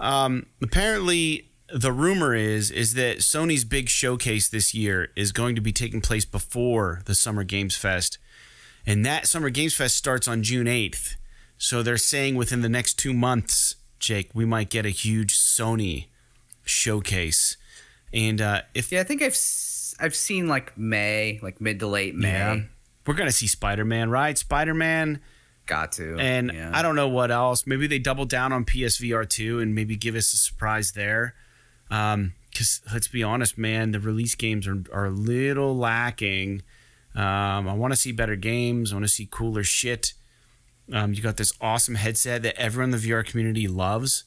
apparently the rumor is that Sony's big showcase this year is going to be taking place before the Summer Games Fest. And that Summer Games Fest starts on June 8th. So they're saying within the next 2 months, Jake, we might get a huge Sony showcase. And if I think I've seen like May, like mid to late May. Yeah. We're gonna see Spider-Man, right? Spider-Man, got to. And yeah. I don't know what else. Maybe they double down on PSVR 2 and maybe give us a surprise there. Because let's be honest, man, the release games are a little lacking. I want to see better games. I want to see cooler shit. You got this awesome headset that everyone in the VR community loves.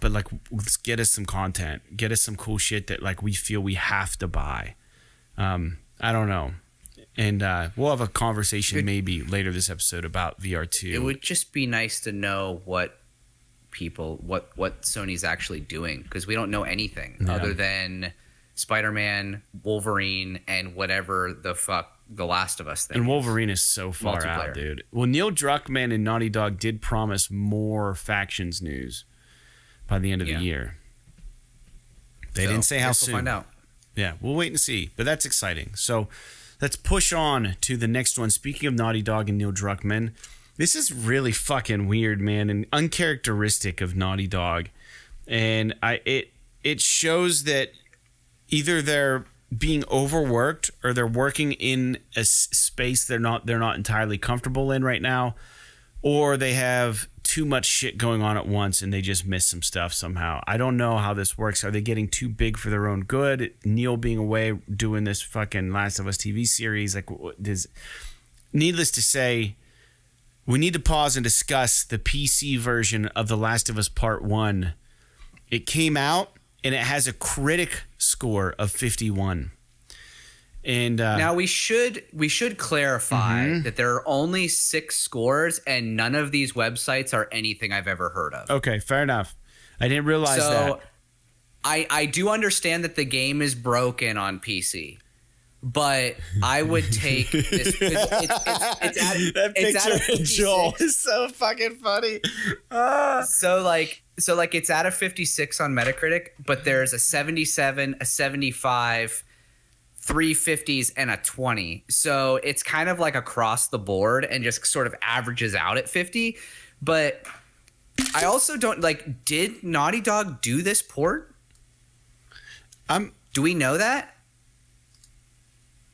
But like, let's get us some content, get us some cool shit that like we feel we have to buy. I don't know, and we'll have a conversation maybe later this episode about VR2. It would just be nice to know what Sony's actually doing because we don't know anything other than Spider-Man, Wolverine, and whatever the fuck The Last of Us thing. And Wolverine is so far out, dude. Well, Neil Druckmann and Naughty Dog did promise more Factions news by the end of the year. They didn't say how soon. We'll find out. Yeah, we'll wait and see. But that's exciting. So let's push on to the next one. Speaking of Naughty Dog and Neil Druckmann, this is really fucking weird, man, and uncharacteristic of Naughty Dog. And it shows that either they're being overworked or they're working in a space they're not entirely comfortable in right now, or they have too much shit going on at once and they just miss some stuff somehow. I don't know how this works. Are they getting too big for their own good? Neil being away doing this fucking Last of Us TV series. Like, needless to say, we need to pause and discuss the PC version of The Last of Us Part 1. It came out and it has a critic score of 51. And now we should clarify that there are only 6 scores and none of these websites are anything I've ever heard of. Okay, fair enough. I didn't realize that. I do understand that the game is broken on PC, but I would take this. That picture of Joel is so fucking funny. So like it's at a 56 on Metacritic, but there's a 77, a 75. 350s and a 20. So it's kind of like across the board and just sort of averages out at 50. But I also don't like, did Naughty Dog do this port? Do we know that?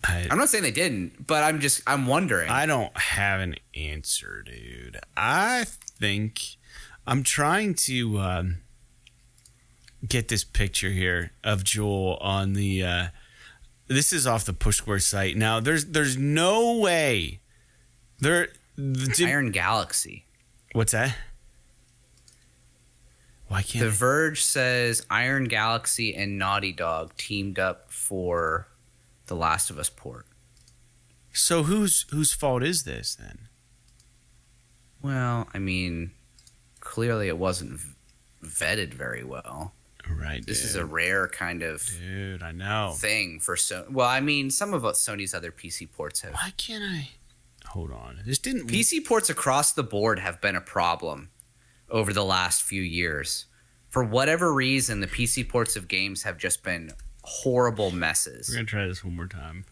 I'm not saying they didn't, but I'm wondering. I don't have an answer, dude. I think I'm trying to get this picture here of Joel on the this is off the PushSquare site. Now, there's no way. Iron Galaxy. What's that? Why can't The Verge says Iron Galaxy and Naughty Dog teamed up for the Last of Us port. So whose fault is this then? Well, I mean, clearly it wasn't vetted very well. Right. This is a rare kind of thing for Sony. Well, I mean, some of Sony's other PC ports have. Why can't I? Hold on. This didn't PC ports across the board have been a problem over the last few years. For whatever reason, the PC ports of games have just been horrible messes. We're going to try this one more time.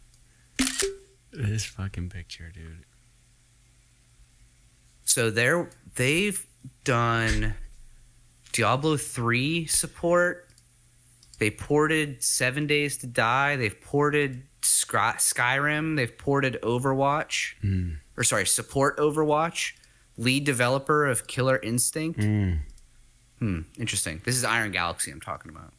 This fucking picture, dude. So they've done Diablo 3 support. They ported 7 Days to Die. They've ported Skyrim. They've ported Overwatch. Mm. Or sorry, support Overwatch. Lead developer of Killer Instinct. Mm. Hmm, interesting. This is Iron Galaxy I'm talking about.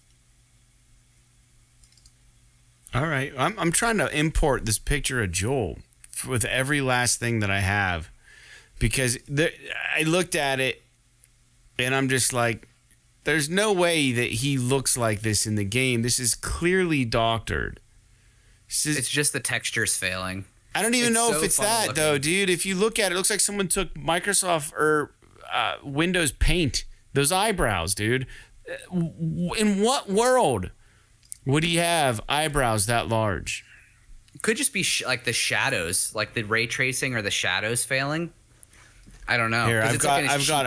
All right. I'm trying to import this picture of Joel with every last thing that I have. Because I looked at it and I'm just like, there's no way that he looks like this in the game. This is clearly doctored. It's just the textures failing. I don't even know if it's that though, dude. If you look at it, it looks like someone took Microsoft or Windows Paint. Those eyebrows, dude. In what world would he have eyebrows that large? It could just be like the shadows, like the ray tracing or the shadows failing. I don't know. Here, I've got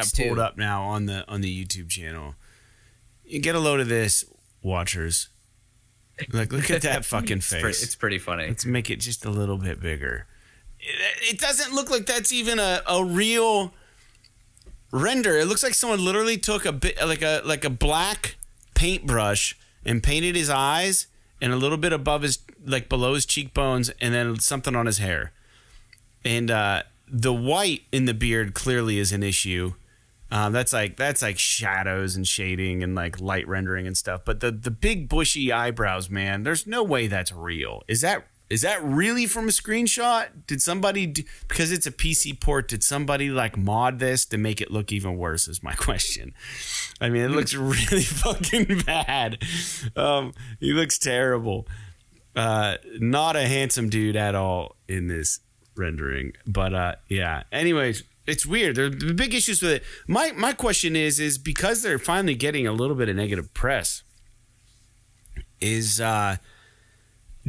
it pulled up now on the YouTube channel. You get a load of this, watchers. Like, look at that fucking face. It's pretty funny. Let's make it just a little bit bigger. It doesn't look like that's even a real render. It looks like someone literally took a bit like a black paintbrush and painted his eyes and a little bit above his below his cheekbones and then something on his hair. And the white in the beard clearly is an issue. That's like shadows and shading and like light rendering and stuff. But the big bushy eyebrows, man, there's no way that's real. Is that really from a screenshot? Did somebody because it's a PC port, did somebody like mod this to make it look even worse is my question. I mean, it looks really fucking bad. He looks terrible. Not a handsome dude at all in this rendering. But yeah, anyways. It's weird. There are big issues with it. My question is because they're finally getting a little bit of negative press, does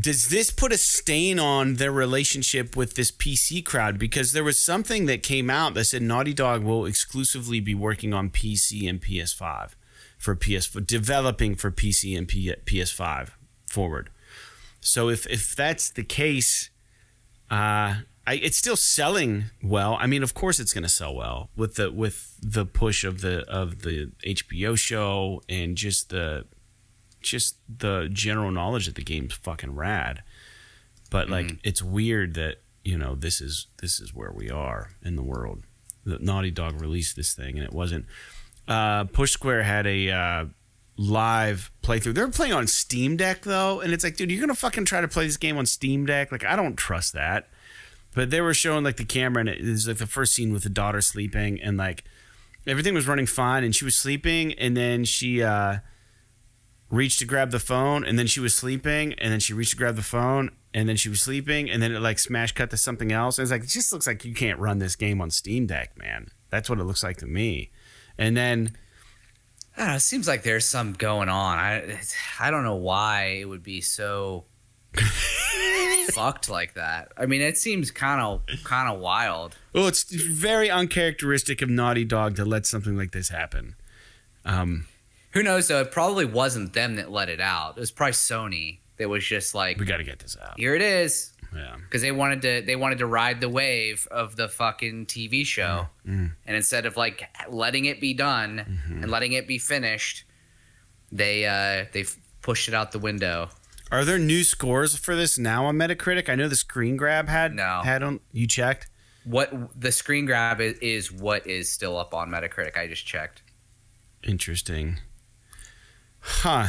this put a stain on their relationship with this PC crowd? Because there was something that came out that said Naughty Dog will exclusively be working on PC and PS5 for PS4, developing for PC and PS5 forward. So if that's the case, it's still selling well. I mean, of course, it's going to sell well with the push of the HBO show and just the general knowledge that the game's fucking rad. But like, it's weird that this is where we are in the world. That Naughty Dog released this thing and it wasn't. Push Square had a live playthrough. They're playing on Steam Deck though, and it's like, dude, you're gonna fucking try to play this game on Steam Deck? Like, I don't trust that. But they were showing like the camera and it was like the first scene with the daughter sleeping and like everything was running fine and she was sleeping and then she reached to grab the phone and then she was sleeping and then she reached to grab the phone and then she was sleeping and then it like smash cut to something else. And it's like, it just looks like you can't run this game on Steam Deck, man. That's what it looks like to me. And then I don't know, it seems like there's something going on. I don't know why it would be so fucked like that. I mean, it seems kind of wild. Well, it's very uncharacteristic of Naughty Dog to let something like this happen. Who knows though? It probably wasn't them that let it out. It was probably Sony that was just like, we got to get this out. Here it is. Yeah. Because they wanted to ride the wave of the fucking TV show, and instead of like letting it be done and letting it be finished, they pushed it out the window. Are there new scores for this now on Metacritic? I know the screen grab had on. You checked? What the screen grab is what is still up on Metacritic. I just checked. Interesting. Huh.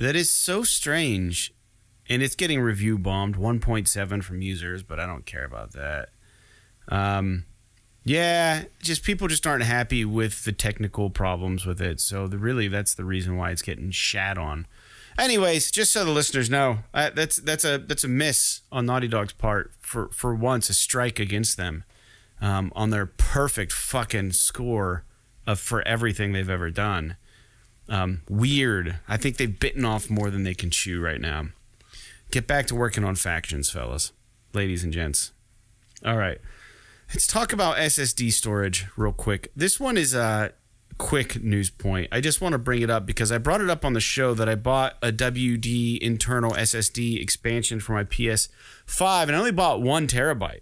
That is so strange. And it's getting review bombed. 1.7 from users, but I don't care about that. Yeah, just people just aren't happy with the technical problems with it. So really, that's the reason why it's getting shat on. Anyways, just so the listeners know, that's a miss on Naughty Dog's part for once, a strike against them on their perfect fucking score for everything they've ever done. Weird. I think they've bitten off more than they can chew right now. Get back to working on Factions, fellas, ladies and gents. All right. Let's talk about SSD storage real quick. This one is a quick news point. I just want to bring it up because I brought it up on the show that I bought a WD internal SSD expansion for my PS5, and I only bought 1 terabyte.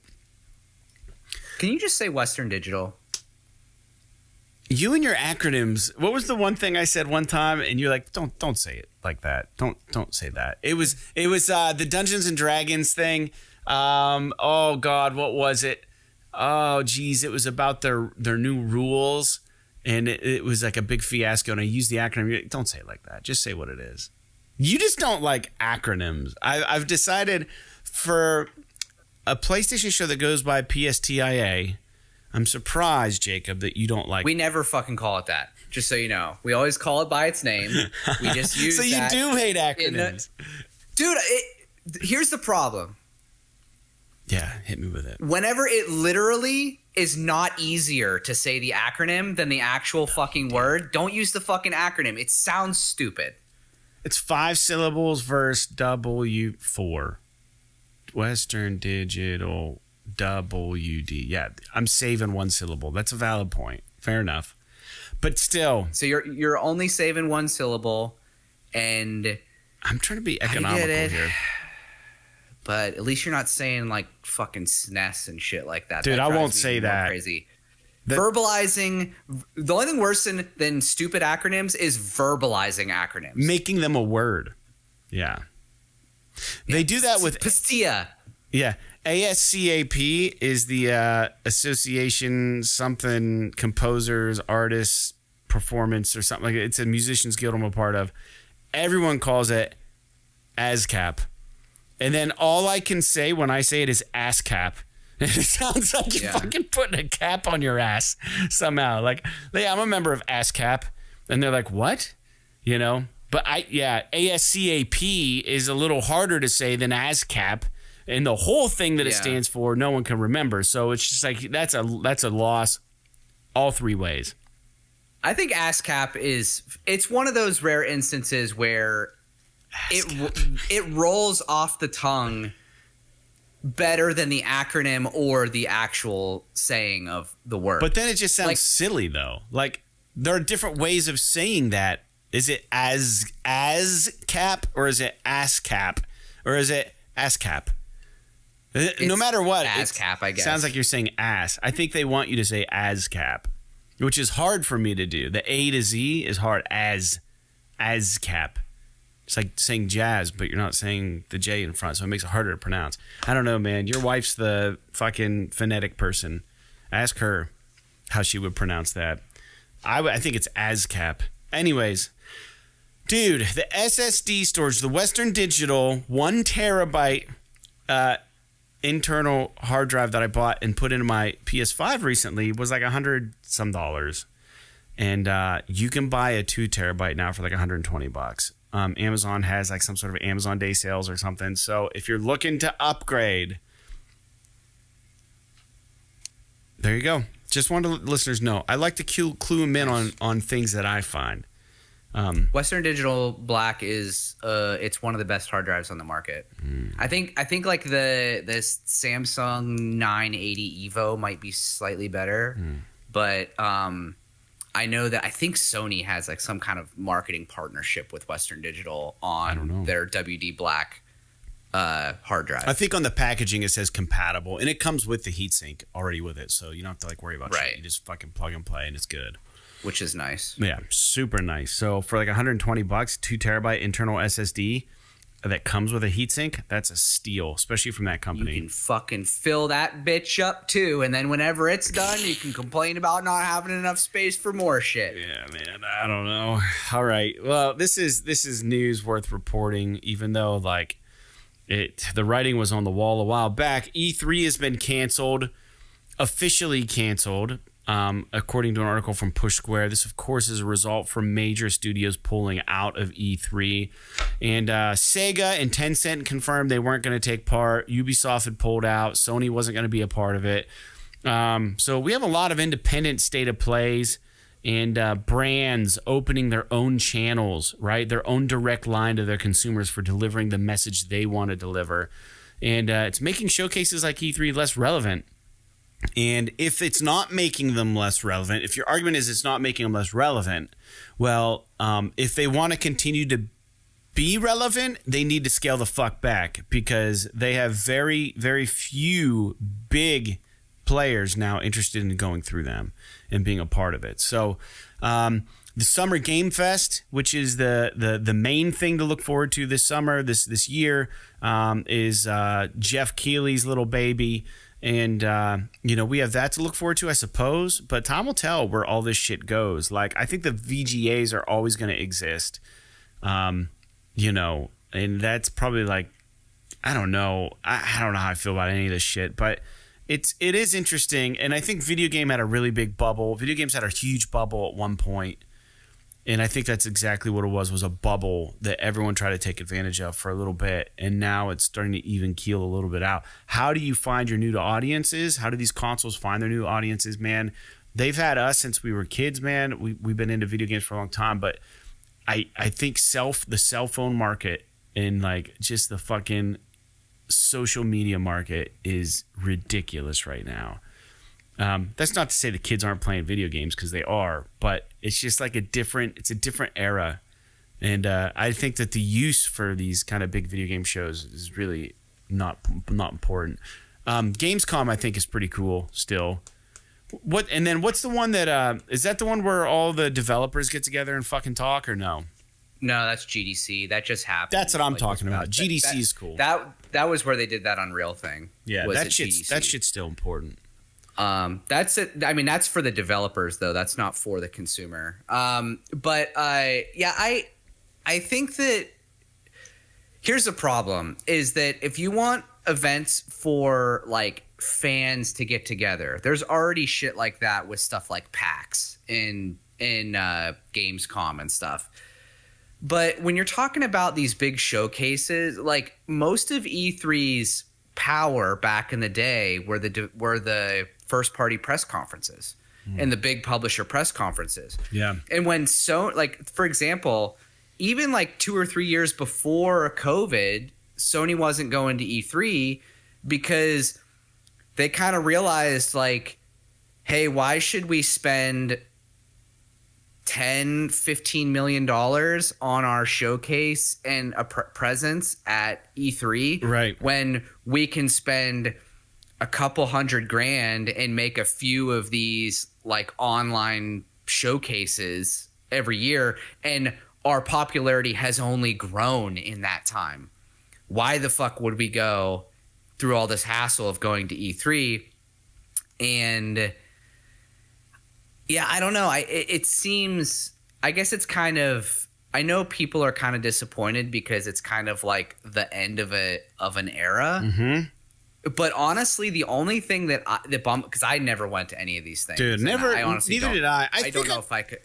Can you just say Western Digital? You and your acronyms. What was the one thing I said one time, and you're like, don't say it like that. Don't say that. It was the Dungeons and Dragons thing. Oh God, what was it? Oh, geez, it was about their new rules, and it was like a big fiasco, and I used the acronym. Like, don't say it like that. Just say what it is. You just don't like acronyms. I've decided for a PlayStation show that goes by PSTIA, I'm surprised, Jacob, that you don't like. We never fucking call it that, just so you know. We always call it by its name. We just use so you that do hate acronyms. Dude, here's the problem. Yeah, hit me with it. Whenever it literally is not easier to say the acronym than the actual fucking word, don't use the fucking acronym. It sounds stupid. It's 5 syllables versus W4. Western Digital WD. Yeah, I'm saving 1 syllable. That's a valid point. Fair enough. But still. So you're only saving 1 syllable, and I'm trying to be economical here. But at least you're not saying like fucking SNES and shit like that. Dude, I won't say that. Crazy. Verbalizing. The only thing worse than stupid acronyms is verbalizing acronyms. Making them a word. Yeah. They do that with Pastia. Yeah. ASCAP is the association something composers, artists, performance or something like that. It's a musicians guild I'm a part of. Everyone calls it ASCAP. And then all I can say when I say it is ass cap. It sounds like you're fucking putting a cap on your ass somehow. Like, yeah, I'm a member of ass cap. And they're like, what? You know? But ASCAP is a little harder to say than ASCAP. And the whole thing that it stands for, no one can remember. So it's just like, that's a loss all 3 ways. I think ASCAP is, it's one of those rare instances where it rolls off the tongue better than the acronym or the actual saying of the word. But then it just sounds like, silly, though. Like, there are different ways of saying that. Is it ASCAP or is it ASCAP or is it ASCAP? No matter what, ASCAP, I guess. Sounds like you're saying ass. I think they want you to say ASCAP, which is hard for me to do. The A to Z is hard. ASCAP. It's like saying jazz, but you're not saying the J in front, so it makes it harder to pronounce. I don't know, man. Your wife's the fucking phonetic person. Ask her how she would pronounce that. I think it's ASCAP. Anyways, dude, the SSD storage, the Western Digital 1 terabyte internal hard drive that I bought and put into my PS5 recently was like $100 some. And you can buy a 2 terabyte now for like $120. Amazon has like some sort of Amazon Day sales or something. So if you're looking to upgrade, there you go. Just wanted to let listeners know. I like to clue them in on things that I find. Western Digital Black is it's one of the best hard drives on the market. I think like this Samsung 980 Evo might be slightly better, but I know that I think Sony has like some kind of marketing partnership with Western Digital on their WD Black hard drive. I think on the packaging it says compatible, and it comes with the heatsink already with it, so you don't have to like worry about shit. You just fucking plug and play, and it's good. Which is nice. Yeah, super nice. So for like $120, 2 terabyte internal SSD that comes with a heatsink, that's a steal, especially from that company. You can fucking fill that bitch up too, and then whenever it's done, you can complain about not having enough space for more shit. Yeah, man, I don't know. All right, well, this is news worth reporting, even though like the writing was on the wall a while back. E3 has been canceled. officially canceled, according to an article from Push Square. This, of course, is a result from major studios pulling out of E3. And Sega and Tencent confirmed they weren't going to take part. Ubisoft had pulled out. Sony wasn't going to be a part of it. So we have a lot of independent state of plays and brands opening their own channels, right? Their own direct line to their consumers for delivering the message they want to deliver. And it's making showcases like E3 less relevant. And if it's not making them less relevant, if your argument is it's not making them less relevant, well, if they want to continue to be relevant, they need to scale the fuck back, because they have very, very few big players now interested in going through them and being a part of it. So the Summer Game Fest, which is the main thing to look forward to this summer, this year, is Jeff Keighley's little baby. And, you know, we have that to look forward to, I suppose. But time will tell where all this shit goes. Like, I think the VGAs are always going to exist, you know, and that's probably like, I don't know. I don't know how I feel about any of this shit, but it is interesting. And I think video game had a really big bubble. Video games had a huge bubble at one point. And I think that's exactly what it was a bubble that everyone tried to take advantage of for a little bit. And now it's starting to even keel a little bit out. How do you find your new to audiences? How do these consoles find their new audiences, man? They've had us since we were kids, man. We've been into video games for a long time. But I think the cell phone market and like just the fucking social media market is ridiculous right now. That's not to say the kids aren't playing video games, because they are, but it's just like a different era. And I think that the use for these kind of big video game shows is really not important. Gamescom, I think, is pretty cool still. And then what's the one that is that the one where all the developers get together and fucking talk, or no? No, that's GDC. That just happened. That's what I'm talking about. GDC is cool. That was where they did that Unreal thing. Yeah, that shit's still important. That's it. I mean, that's for the developers though. That's not for the consumer. Yeah, I think that here's the problem, is that if you want events for like fans to get together, there's already shit like that with stuff like PAX in Gamescom and stuff. But when you're talking about these big showcases, like most of E3's power back in the day were the first party press conferences and the big publisher press conferences. Yeah. And when like, for example, even like 2 or 3 years before COVID, Sony wasn't going to E3 because they kind of realized like, hey, why should we spend $10, $15 million on our showcase and a presence at E3, right, when we can spend a couple $100 grand and make a few of these like online showcases every year, and our popularity has only grown in that time. Why the fuck would we go through all this hassle of going to E3? And yeah, I don't know. It seems, I guess it's kind of, I know people are kind of disappointed because it's kind of like the end of an era. Mm-hmm. But honestly, the only thing that bummed, because I never went to any of these things. Dude, never. I honestly neither did I. I don't know if I could.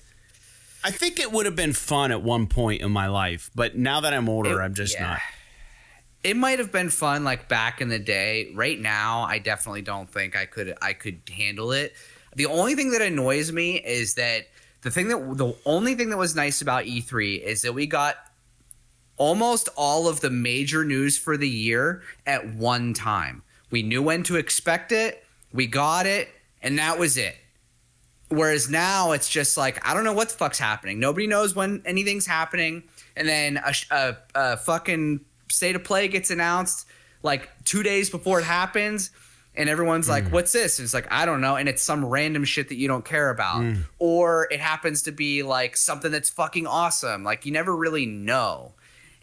I think it would have been fun at one point in my life, but now that I'm older, I'm just not. It might have been fun like back in the day. Right now, I definitely don't think I could handle it. The only thing that annoys me is that the only thing that was nice about E3 is that we got almost all of the major news for the year at one time. We knew when to expect it, we got it, and that was it. Whereas now it's just like, I don't know what the fuck's happening. Nobody knows when anything's happening. And then a fucking state of play gets announced like 2 days before it happens. And everyone's like, what's this? And it's like, I don't know. And it's some random shit that you don't care about. Or it happens to be like something that's fucking awesome. Like, you never really know.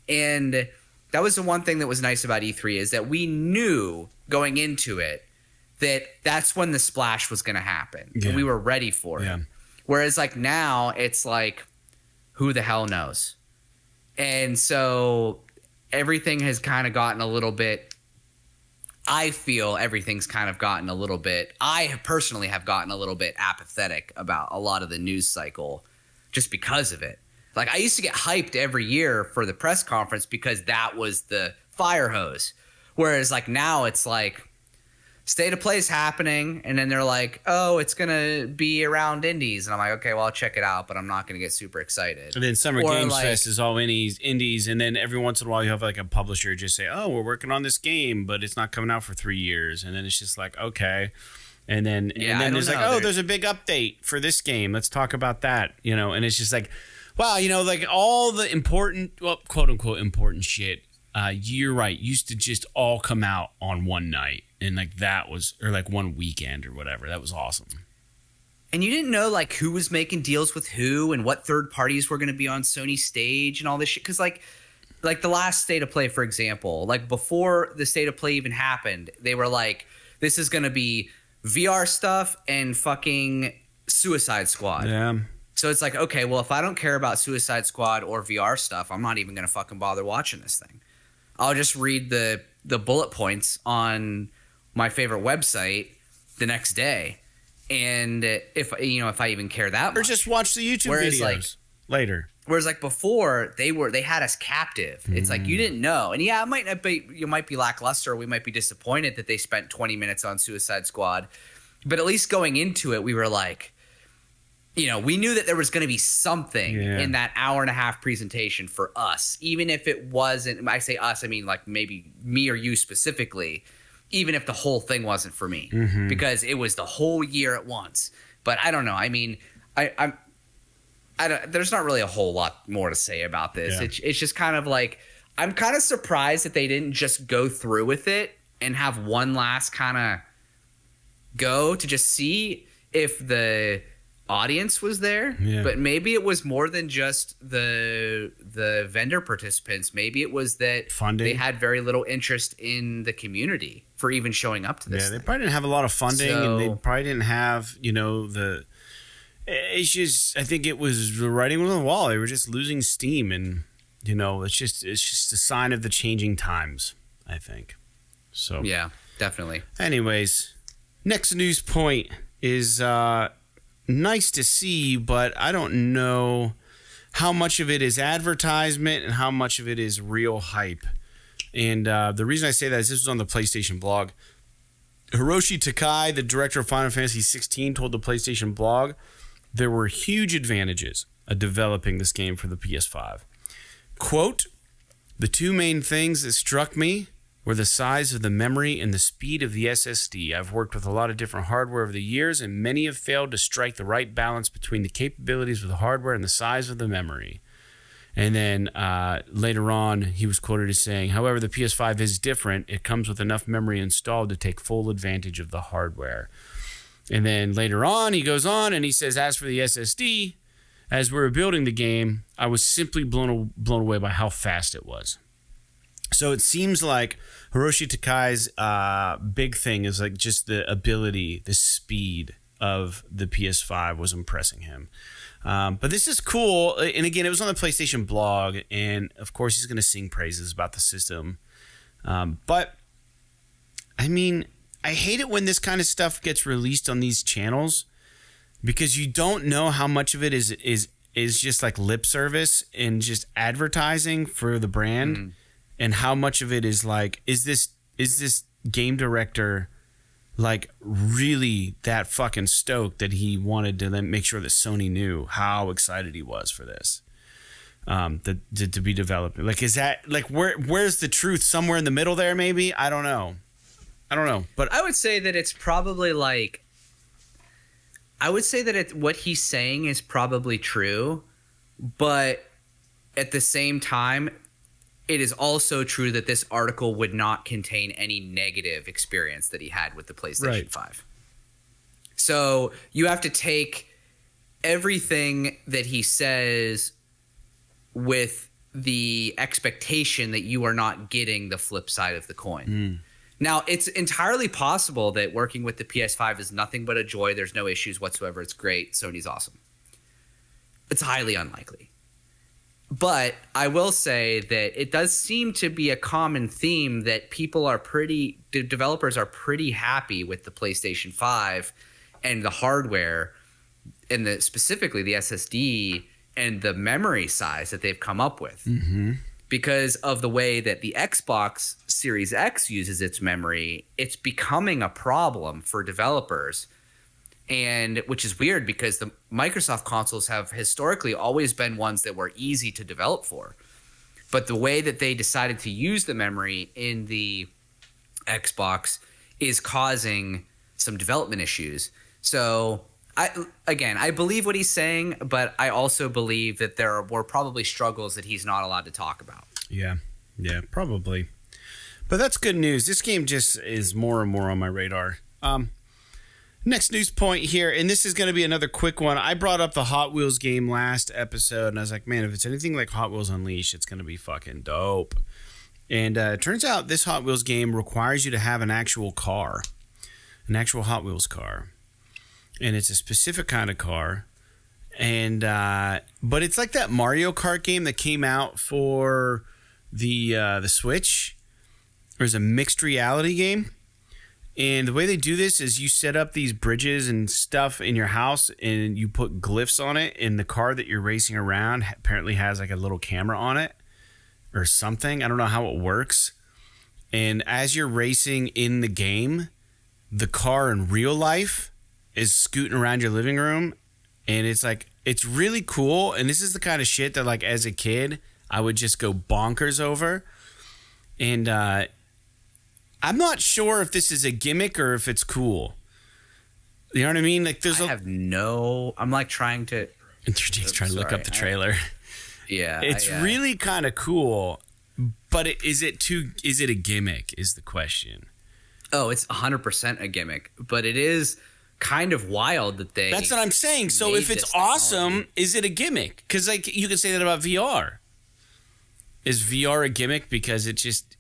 And that was the one thing that was nice about E3, is that we knew going into it that that's when the splash was going to happen. Yeah. And we were ready for it. Whereas like now it's like, who the hell knows? And so everything has kind of gotten a little bit I feel everything's kind of gotten a little bit, I personally have gotten a little bit apathetic about a lot of the news cycle just because of it. Like, I used to get hyped every year for the press conference because that was the fire hose. Whereas like now it's like state of play is happening, and then they're like, oh, it's going to be around indies. And I'm like, okay, well, I'll check it out, but I'm not going to get super excited. And then Summer Game Fest is all indies, and then every once in a while you have like a publisher just say, oh, we're working on this game, but it's not coming out for 3 years. And then it's just like, okay. And then, yeah, and then there's like, oh, there's a big update for this game. Let's talk about that, you know. And it's just like, wow, you know, like all the important, well, quote unquote important shit, you're right, used to just all come out on one night. And like that was, or like one weekend or whatever. That was awesome. And you didn't know like who was making deals with who and what third parties were going to be on Sony's stage and all this shit. Because like the last State of Play, for example, like before the State of Play even happened, they were like, this is going to be VR stuff and fucking Suicide Squad. Yeah. So it's like, okay, well, if I don't care about Suicide Squad or VR stuff, I'm not even going to fucking bother watching this thing. I'll just read the bullet points on my favorite website the next day, and if you know, if I even care that much, or just watch the YouTube videos like, later. Whereas like before, they had us captive. It's like you didn't know, and yeah, it might not be, you might be lackluster. We might be disappointed that they spent 20 minutes on Suicide Squad, but at least going into it, we were like, you know, we knew that there was going to be something in that hour-and-a-half presentation for us, even if it wasn't. I say us, I mean like maybe me or you specifically. Even if the whole thing wasn't for me, because it was the whole year at once. But I don't know. I mean, there's not really a whole lot more to say about this. Yeah. It's just kind of like, I'm kind of surprised that they didn't just go through with it and have one last kind of go to just see if the audience was there. Yeah. But maybe it was more than just the vendor participants. Maybe it was that funding. They had very little interest in the community for even showing up to this. Yeah, they probably didn't have a lot of funding, and they probably didn't have, you know, the. It's just, I think it was the writing on the wall. They were just losing steam, and you know, it's just a sign of the changing times, I think. So yeah, definitely. Anyways, next news point is. Nice to see, but I don't know how much of it is advertisement and how much of it is real hype. And the reason I say that is this was on the PlayStation blog. Hiroshi Takai, the director of Final Fantasy XVI, told the PlayStation blog there were huge advantages of developing this game for the PS5. Quote, the two main things that struck me were the size of the memory and the speed of the SSD. I've worked with a lot of different hardware over the years, and many have failed to strike the right balance between the capabilities of the hardware and the size of the memory. And then later on, he was quoted as saying, however, the PS5 is different. It comes with enough memory installed to take full advantage of the hardware. And then later on, he goes on and he says, as for the SSD, as we were building the game, I was simply blown away by how fast it was. So it seems like Hiroshi Takai's big thing is like just the ability, the speed of the PS5 was impressing him. But this is cool. And again, it was on the PlayStation blog. And of course, he's going to sing praises about the system. But I mean, I hate it when this kind of stuff gets released on these channels, because you don't know how much of it is just like lip service and just advertising for the brand. And how much of it is like, is this game director like really that fucking stoked that he wanted to then make sure that Sony knew how excited he was for this to be developed? Like, is that like where's the truth? Somewhere in the middle there, maybe? I don't know. I don't know. But I would say that it's probably like, I would say that what he's saying is probably true, but at the same time, it is also true that this article would not contain any negative experience that he had with the PlayStation 5. So you have to take everything that he says with the expectation that you are not getting the flip side of the coin. Now, it's entirely possible that working with the PS5 is nothing but a joy. There's no issues whatsoever. It's great. Sony's awesome. It's highly unlikely. But I will say that it does seem to be a common theme that people are pretty – developers are pretty happy with the PlayStation 5 and the hardware and the, specifically the SSD and the memory size that they've come up with. Mm-hmm. Because of the way that the Xbox Series X uses its memory, it's becoming a problem for developers. And which is weird because the Microsoft consoles have historically always been ones that were easy to develop for. But the way that they decided to use the memory in the Xbox is causing some development issues. So I believe what he's saying, but I also believe that there were probably struggles that he's not allowed to talk about. Yeah, yeah, probably. But that's good news. This game just is more and more on my radar. Next news point here, and this is going to be another quick one. I brought up the Hot Wheels game last episode, and I was like, man, if it's anything like Hot Wheels Unleashed, it's going to be fucking dope. And it turns out this Hot Wheels game requires you to have an actual car, an actual Hot Wheels car. And it's a specific kind of car. And but it's like that Mario Kart game that came out for the Switch. There's a mixed reality game. And the way they do this is you set up these bridges and stuff in your house and you put glyphs on it. And the car that you're racing around apparently has like a little camera on it or something. I don't know how it works. And as you're racing in the game, the car in real life is scooting around your living room. And it's like, it's really cool. And this is the kind of shit that like as a kid, I would just go bonkers over. And I'm not sure if this is a gimmick or if it's cool. You know what I mean? Like there's I'm like trying to look up the trailer. Yeah. It's really kind of cool, but is it a gimmick is the question. Oh, it's 100% a gimmick, but it is kind of wild that they That's what I'm saying. So if it's awesome, is it a gimmick? Cuz like you could say that about VR. Is VR a gimmick because it just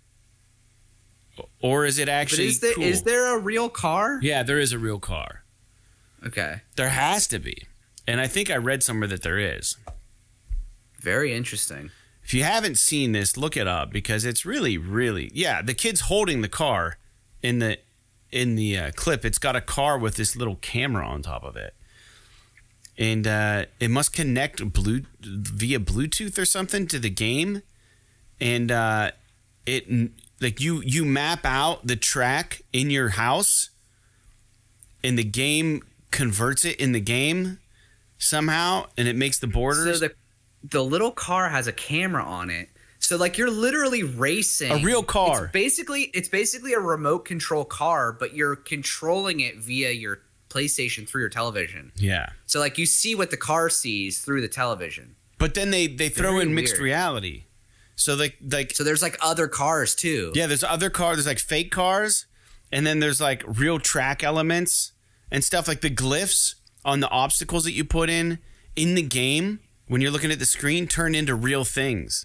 Or is it actually cool? Is there a real car? Yeah, there is a real car. Okay. There has to be. And I think I read somewhere that there is. Very interesting. If you haven't seen this, look it up because it's really, really – yeah, the kid's holding the car in the clip. It's got a car with this little camera on top of it. And it must connect via Bluetooth or something to the game. And it – like you map out the track in your house and the game converts it in the game somehow and it makes the borders. So the little car has a camera on it. So like you're literally racing. A real car. It's basically a remote control car, but you're controlling it via your PlayStation 3 or television. Yeah. So like you see what the car sees through the television. But then they throw in mixed reality. So so there's like other cars too. Yeah, there's other cars. There's like fake cars, and then there's like real track elements and stuff like the glyphs on the obstacles that you put in the game when you're looking at the screen turn into real things.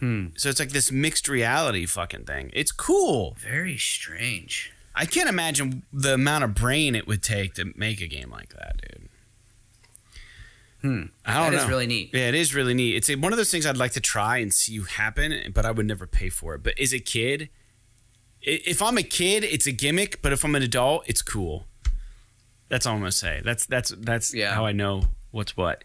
Hmm. So it's like this mixed reality fucking thing. It's cool. Very strange. I can't imagine the amount of brain it would take to make a game like that, dude. Hmm. I don't know. That is really neat. Yeah, it is really neat. It's one of those things I'd like to try and see happen, but I would never pay for it. But as a kid, if I'm a kid, it's a gimmick. But if I'm an adult, it's cool. That's all I'm gonna say. That's yeah. How I know what's what.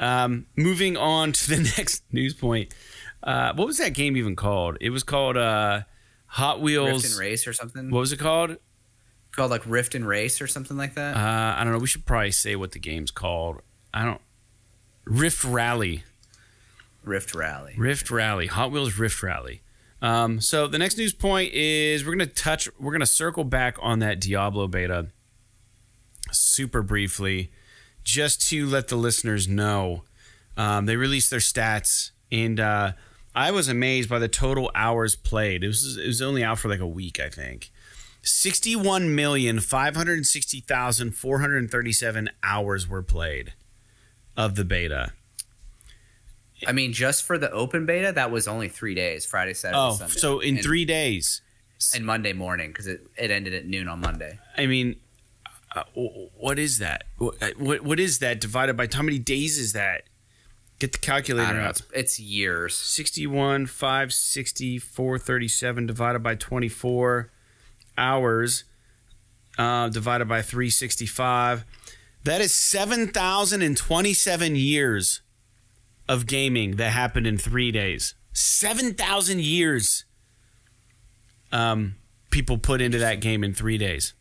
Moving on to the next news point. What was that game even called? It was called Hot Wheels Rift and Race or something. What was it called? Called like Rift and Race or something like that. I don't know. We should probably say what the game's called. Rift Rally. Rift Rally. Rift Rally. Hot Wheels Rift Rally. So the next news point is we're going to circle back on that Diablo beta super briefly just to let the listeners know. They released their stats, and I was amazed by the total hours played. It was only out for like a week, I think. 61,560,437 hours were played. Of the beta. I mean, just for the open beta, that was only 3 days, Friday, Saturday, Sunday. So in 3 days. And Monday morning, because it ended at noon on Monday. I mean, what is that? What is that divided by how many days is that? Get the calculator. I don't know. It's years. 61,564.37 divided by 24 hours divided by 365. That is 7,027 years of gaming that happened in 3 days. 7,000 years people put into that game in 3 days.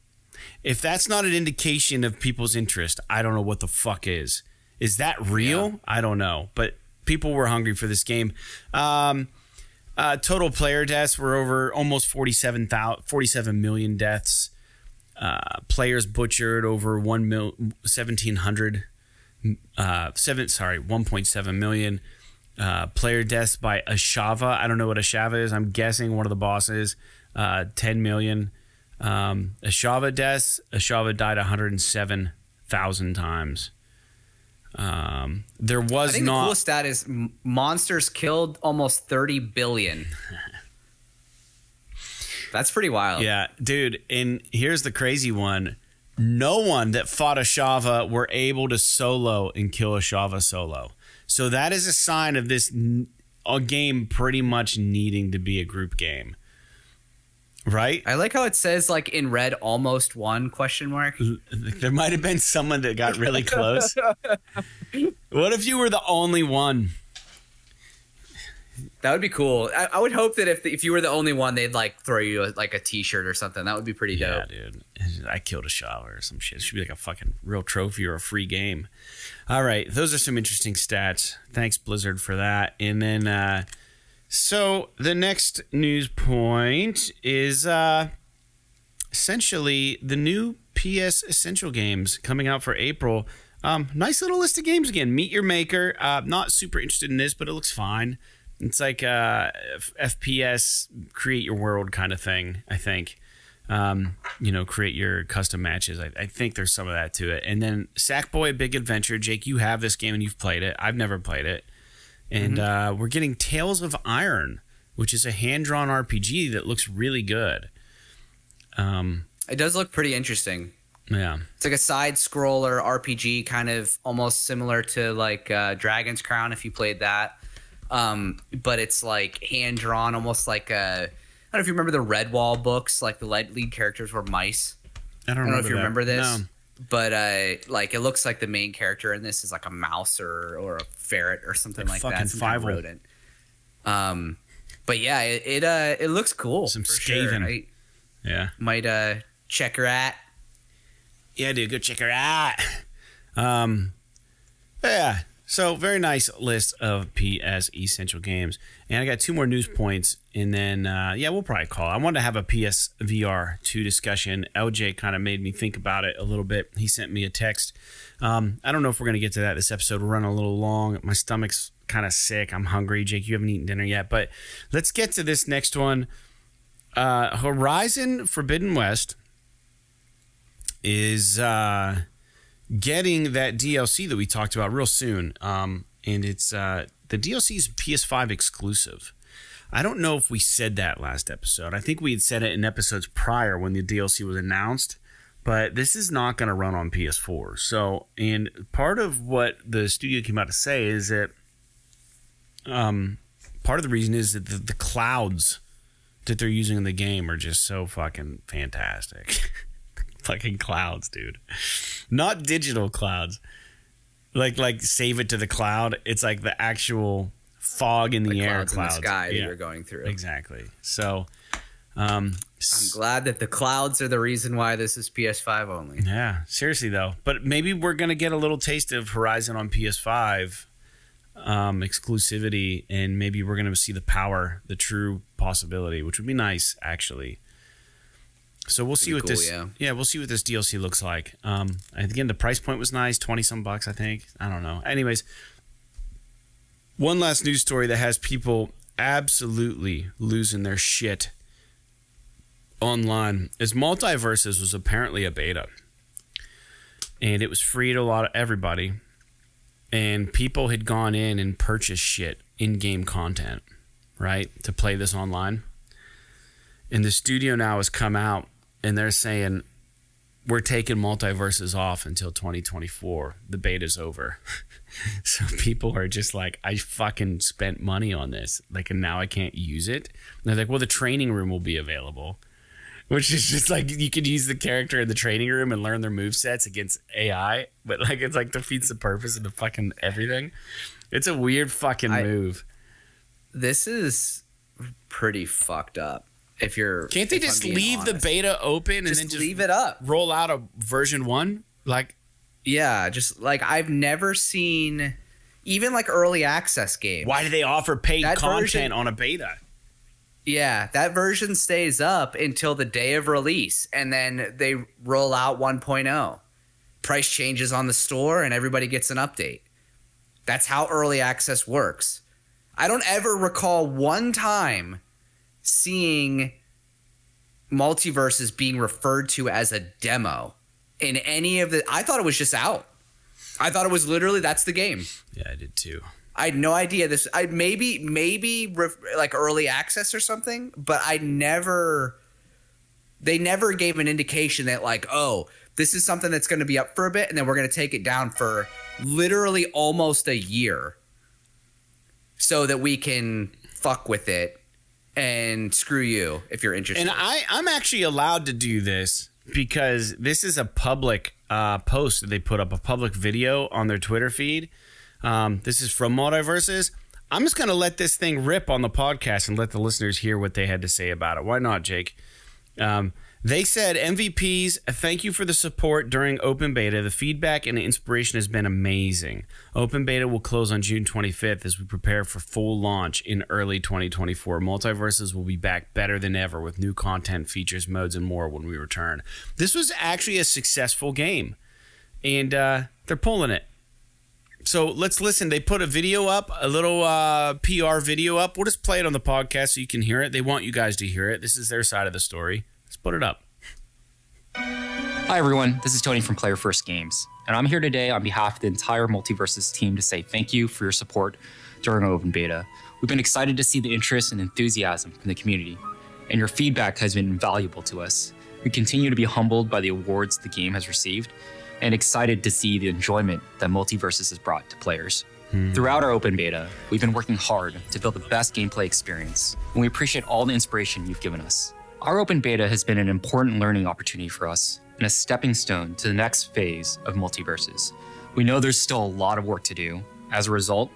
If that's not an indication of people's interest, I don't know what the fuck is. Is that real? Yeah. I don't know. But people were hungry for this game. Total player deaths were over almost 47 million deaths. Players butchered over 1.7 million. Player deaths by Ashava. I don't know what Ashava is. I'm guessing one of the bosses. 10 million. Ashava deaths. Ashava died 107,000 times. There was the coolest stat is monsters killed almost 30 billion. That's pretty wild. Yeah, dude. And here's the crazy one. No one that fought Ashava were able to solo and kill Ashava solo. So that is a sign of this game pretty much needing to be a group game. Right? I like how it says, like, in red, almost one, question mark. There might have been someone that got really close. What if you were the only one? That would be cool. I would hope that if you were the only one, they'd, like, throw you, like, a T-shirt or something. That would be pretty dope. Yeah, dude. I killed Ashava or some shit. It should be, like, a fucking real trophy or a free game. All right. Those are some interesting stats. Thanks, Blizzard, for that. And then... So the next news point is essentially the new PS Essential games coming out for April. Nice little list of games again. Meet Your Maker. Not super interested in this, but it looks fine. It's like FPS, create your world kind of thing, I think. You know, create your custom matches. I think there's some of that to it. And then Sackboy: A Big Adventure. Jake, you have this game and you've played it. I've never played it. And we're getting Tales of Iron, which is a hand-drawn RPG that looks really good. It does look pretty interesting. Yeah. It's like a side-scroller RPG, kind of almost similar to, like, Dragon's Crown, if you played that. But it's, like, hand-drawn, almost like a... I don't know if you remember the Redwall books, like the lead characters were mice. I don't know if you remember this. No. But like it looks like the main character in this is like a mouse or a ferret or something like that. Some kind of rodent. But yeah, it looks cool. Some scaven. Sure. Yeah. Might check her out. Yeah, dude, go check her out. Yeah. So very nice list of PS Essential games, and I got two more news points, and then yeah, we'll probably call. I wanted to have a PS VR 2 discussion. LJ kind of made me think about it a little bit. He sent me a text. I don't know if we're gonna get to that this episode. We're running a little long. My stomach's kind of sick. I'm hungry. Jake, you haven't eaten dinner yet, but let's get to this next one. Horizon Forbidden West is getting that DLC that we talked about real soon. And it's the DLC is PS5 exclusive. I don't know if we said that last episode. I think we had said it in episodes prior when the DLC was announced, but this is not going to run on PS4. So, and part of what the studio came out to say is that part of the reason is that the clouds that they're using in the game are just so fucking fantastic. Fucking clouds, dude. Not digital clouds. Like save it to the cloud. It's like the actual fog in the air clouds. In the sky that you're going through. Exactly. So I'm glad that the clouds are the reason why this is PS5 only. Yeah, seriously though. But maybe we're going to get a little taste of Horizon on PS5 exclusivity, and maybe we're going to see the power, the true possibility, which would be nice actually. So we'll see what this, yeah, we'll see what this DLC looks like. Again, the price point was nice, 20-some bucks, I think. I don't know. Anyways, one last news story that has people absolutely losing their shit online is MultiVersus was apparently a beta, and it was free to everybody, and people had gone in and purchased shit, in-game content, right, to play this online. And the studio now has come out. And they're saying we're taking MultiVersus off until 2024. The beta's over. So people are just like, I fucking spent money on this. Like, and now I can't use it. And they're like, well, the training room will be available. Which is just like, you could use the character in the training room and learn their movesets against AI. But like, it's like defeats the purpose of the fucking everything. It's a weird fucking move. This is pretty fucked up. If you're, can't they just leave the beta open and then just leave it up? Roll out a version 1? Like, yeah, just like, I've never seen even like early access games. Why do they offer paid content on a beta? Yeah, that version stays up until the day of release, and then they roll out 1.0. Price changes on the store, and everybody gets an update. That's how early access works. I don't ever recall one time seeing MultiVersus being referred to as a demo in any of the... I thought it was just out. I thought it was literally, that's the game. Yeah, I did too. I had no idea this. I maybe like early access or something, but I never. They never gave an indication that like, oh, this is something that's going to be up for a bit, and then we're going to take it down for literally almost a year, so that we can fuck with it and screw you if you're interested. And I'm actually allowed to do this because this is a public post that they put up, a public video on their Twitter feed. This is from MultiVersus. I'm just going to let this thing rip on the podcast and let the listeners hear what they had to say about it. Why not, Jake? They said, MVPs, thank you for the support during open beta. The feedback and the inspiration has been amazing. Open beta will close on June 25th as we prepare for full launch in early 2024. MultiVersus will be back better than ever with new content, features, modes, and more when we return. This was actually a successful game, and they're pulling it. So let's listen. They put a video up, a little PR video up. We'll just play it on the podcast so you can hear it. They want you guys to hear it. This is their side of the story. Let's put it up. Hi, everyone. This is Tony from Player First Games, and I'm here today on behalf of the entire MultiVersus team to say thank you for your support during Open Beta. We've been excited to see the interest and enthusiasm from the community, and your feedback has been invaluable to us. We continue to be humbled by the awards the game has received, and excited to see the enjoyment that MultiVersus has brought to players. Throughout our open beta, we've been working hard to build the best gameplay experience, and we appreciate all the inspiration you've given us. Our open beta has been an important learning opportunity for us and a stepping stone to the next phase of MultiVersus. We know there's still a lot of work to do. As a result,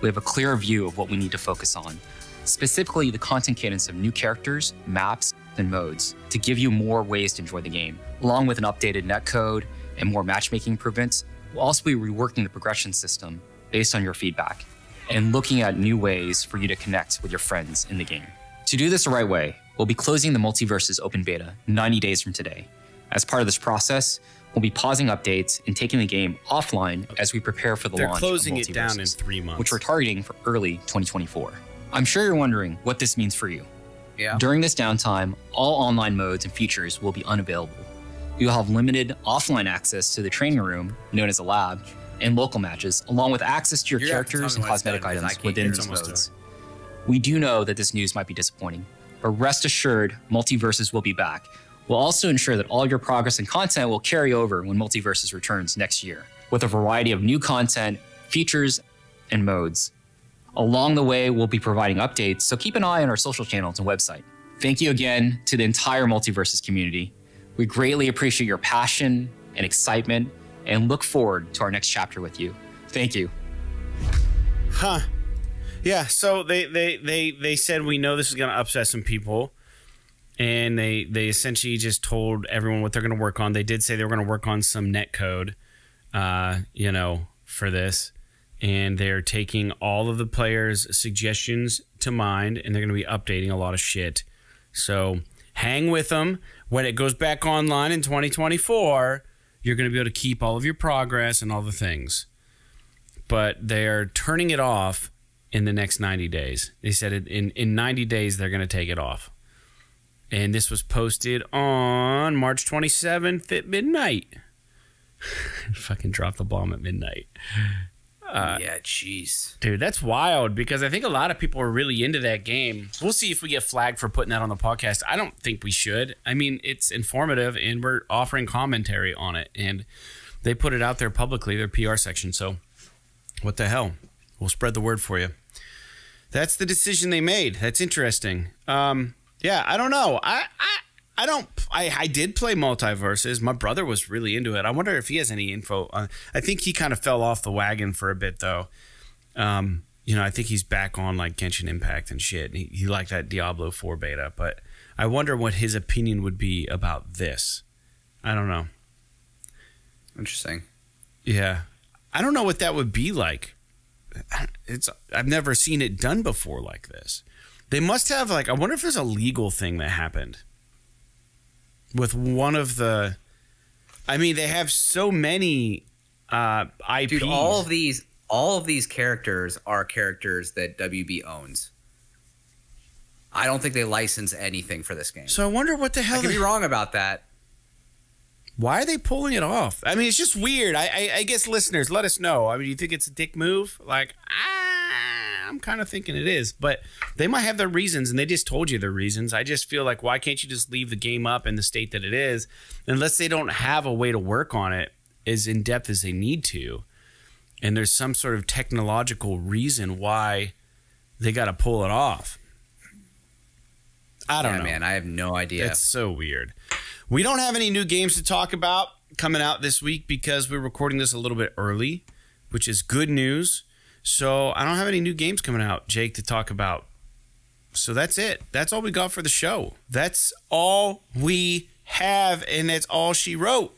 we have a clear view of what we need to focus on, specifically the content cadence of new characters, maps, and modes to give you more ways to enjoy the game, along with an updated netcode and more matchmaking improvements. We'll also be reworking the progression system based on your feedback and looking at new ways for you to connect with your friends in the game. To do this the right way, we'll be closing the MultiVersus open beta 90 days from today. As part of this process, we'll be pausing updates and taking the game offline as we prepare for the launch of MultiVersus. They're closing it down in 3 months, which we're targeting for early 2024. I'm sure you're wondering what this means for you. Yeah. During this downtime, all online modes and features will be unavailable. You'll have limited offline access to the training room, known as a lab, and local matches, along with access to your characters and cosmetic items within these modes. We do know that this news might be disappointing, but rest assured, MultiVersus will be back. We'll also ensure that all your progress and content will carry over when MultiVersus returns next year, with a variety of new content, features, and modes. Along the way, we'll be providing updates, so keep an eye on our social channels and website. Thank you again to the entire MultiVersus community. We greatly appreciate your passion and excitement and look forward to our next chapter with you. Thank you. Huh. Yeah, so they said, we know this is going to upset some people, and they essentially just told everyone what they're going to work on. They did say they were going to work on some net code, you know, for this, and they're taking all of the players' suggestions to mind, and they're going to be updating a lot of shit. So hang with them. When it goes back online in 2024, you're going to be able to keep all of your progress and all the things. But they're turning it off in the next 90 days. They said in 90 days, they're going to take it off. And this was posted on March 27th at midnight. Fucking dropped the bomb at midnight. Yeah, jeez. Dude, that's wild because I think a lot of people are really into that game. We'll see if we get flagged for putting that on the podcast. I don't think we should. I mean, it's informative and we're offering commentary on it. And they put it out there publicly, their PR section. So what the hell? We'll spread the word for you. That's the decision they made. That's interesting. Yeah, I don't know. I did play MultiVersus. My brother was really into it. I wonder if he has any info on, I think he kind of fell off the wagon for a bit though. You know, I think he's back on like Genshin Impact and shit. He liked that Diablo 4 beta, but I wonder what his opinion would be about this. I don't know. Interesting. Yeah. I don't know what that would be like. I've never seen it done before like this. They must have like, I wonder if there's a legal thing that happened with one of the, I mean, they have so many IPs. Dude, all of these characters are characters that WB owns. I don't think they license anything for this game. So I wonder what the hell. I could be wrong about that. Why are they pulling it off? I mean, it's just weird. I guess listeners, let us know. I mean, do you think it's a dick move? Like, I'm kind of thinking it is, but they might have their reasons, and they just told you their reasons. I just feel like, why can't you just leave the game up in the state that it is, unless they don't have a way to work on it as in depth as they need to, and there's some sort of technological reason why they got to pull it off. I don't know. Man, I have no idea. It's so weird. We don't have any new games to talk about coming out this week because we're recording this a little bit early, which is good news. So I don't have any new games coming out, Jake, to talk about. So that's it. That's all we got for the show. That's all we have, and that's all she wrote.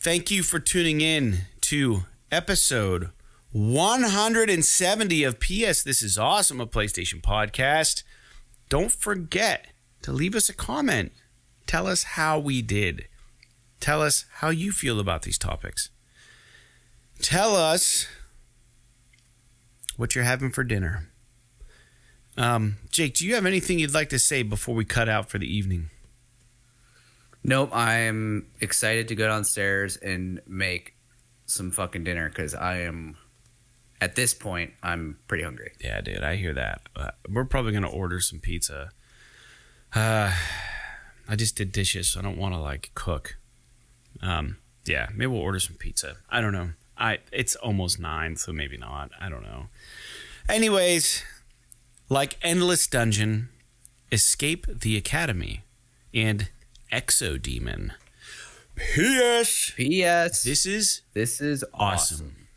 Thank you for tuning in to episode 170 of PS This Is Awesome, a PlayStation podcast. Don't forget to leave us a comment. Tell us how we did. Tell us how you feel about these topics. Tell us what you're having for dinner. Jake, do you have anything you'd like to say before we cut out for the evening? Nope. I'm excited to go downstairs and make some fucking dinner because I am, at this point, I'm pretty hungry. Yeah, dude, I hear that. We're probably going to order some pizza. I just did dishes, so I don't want to like cook. Yeah, maybe we'll order some pizza. I don't know. It's almost 9, so maybe not. I don't know. Anyways, like Endless Dungeon, Escape the Academy, and Exodemon. P.S. This is awesome.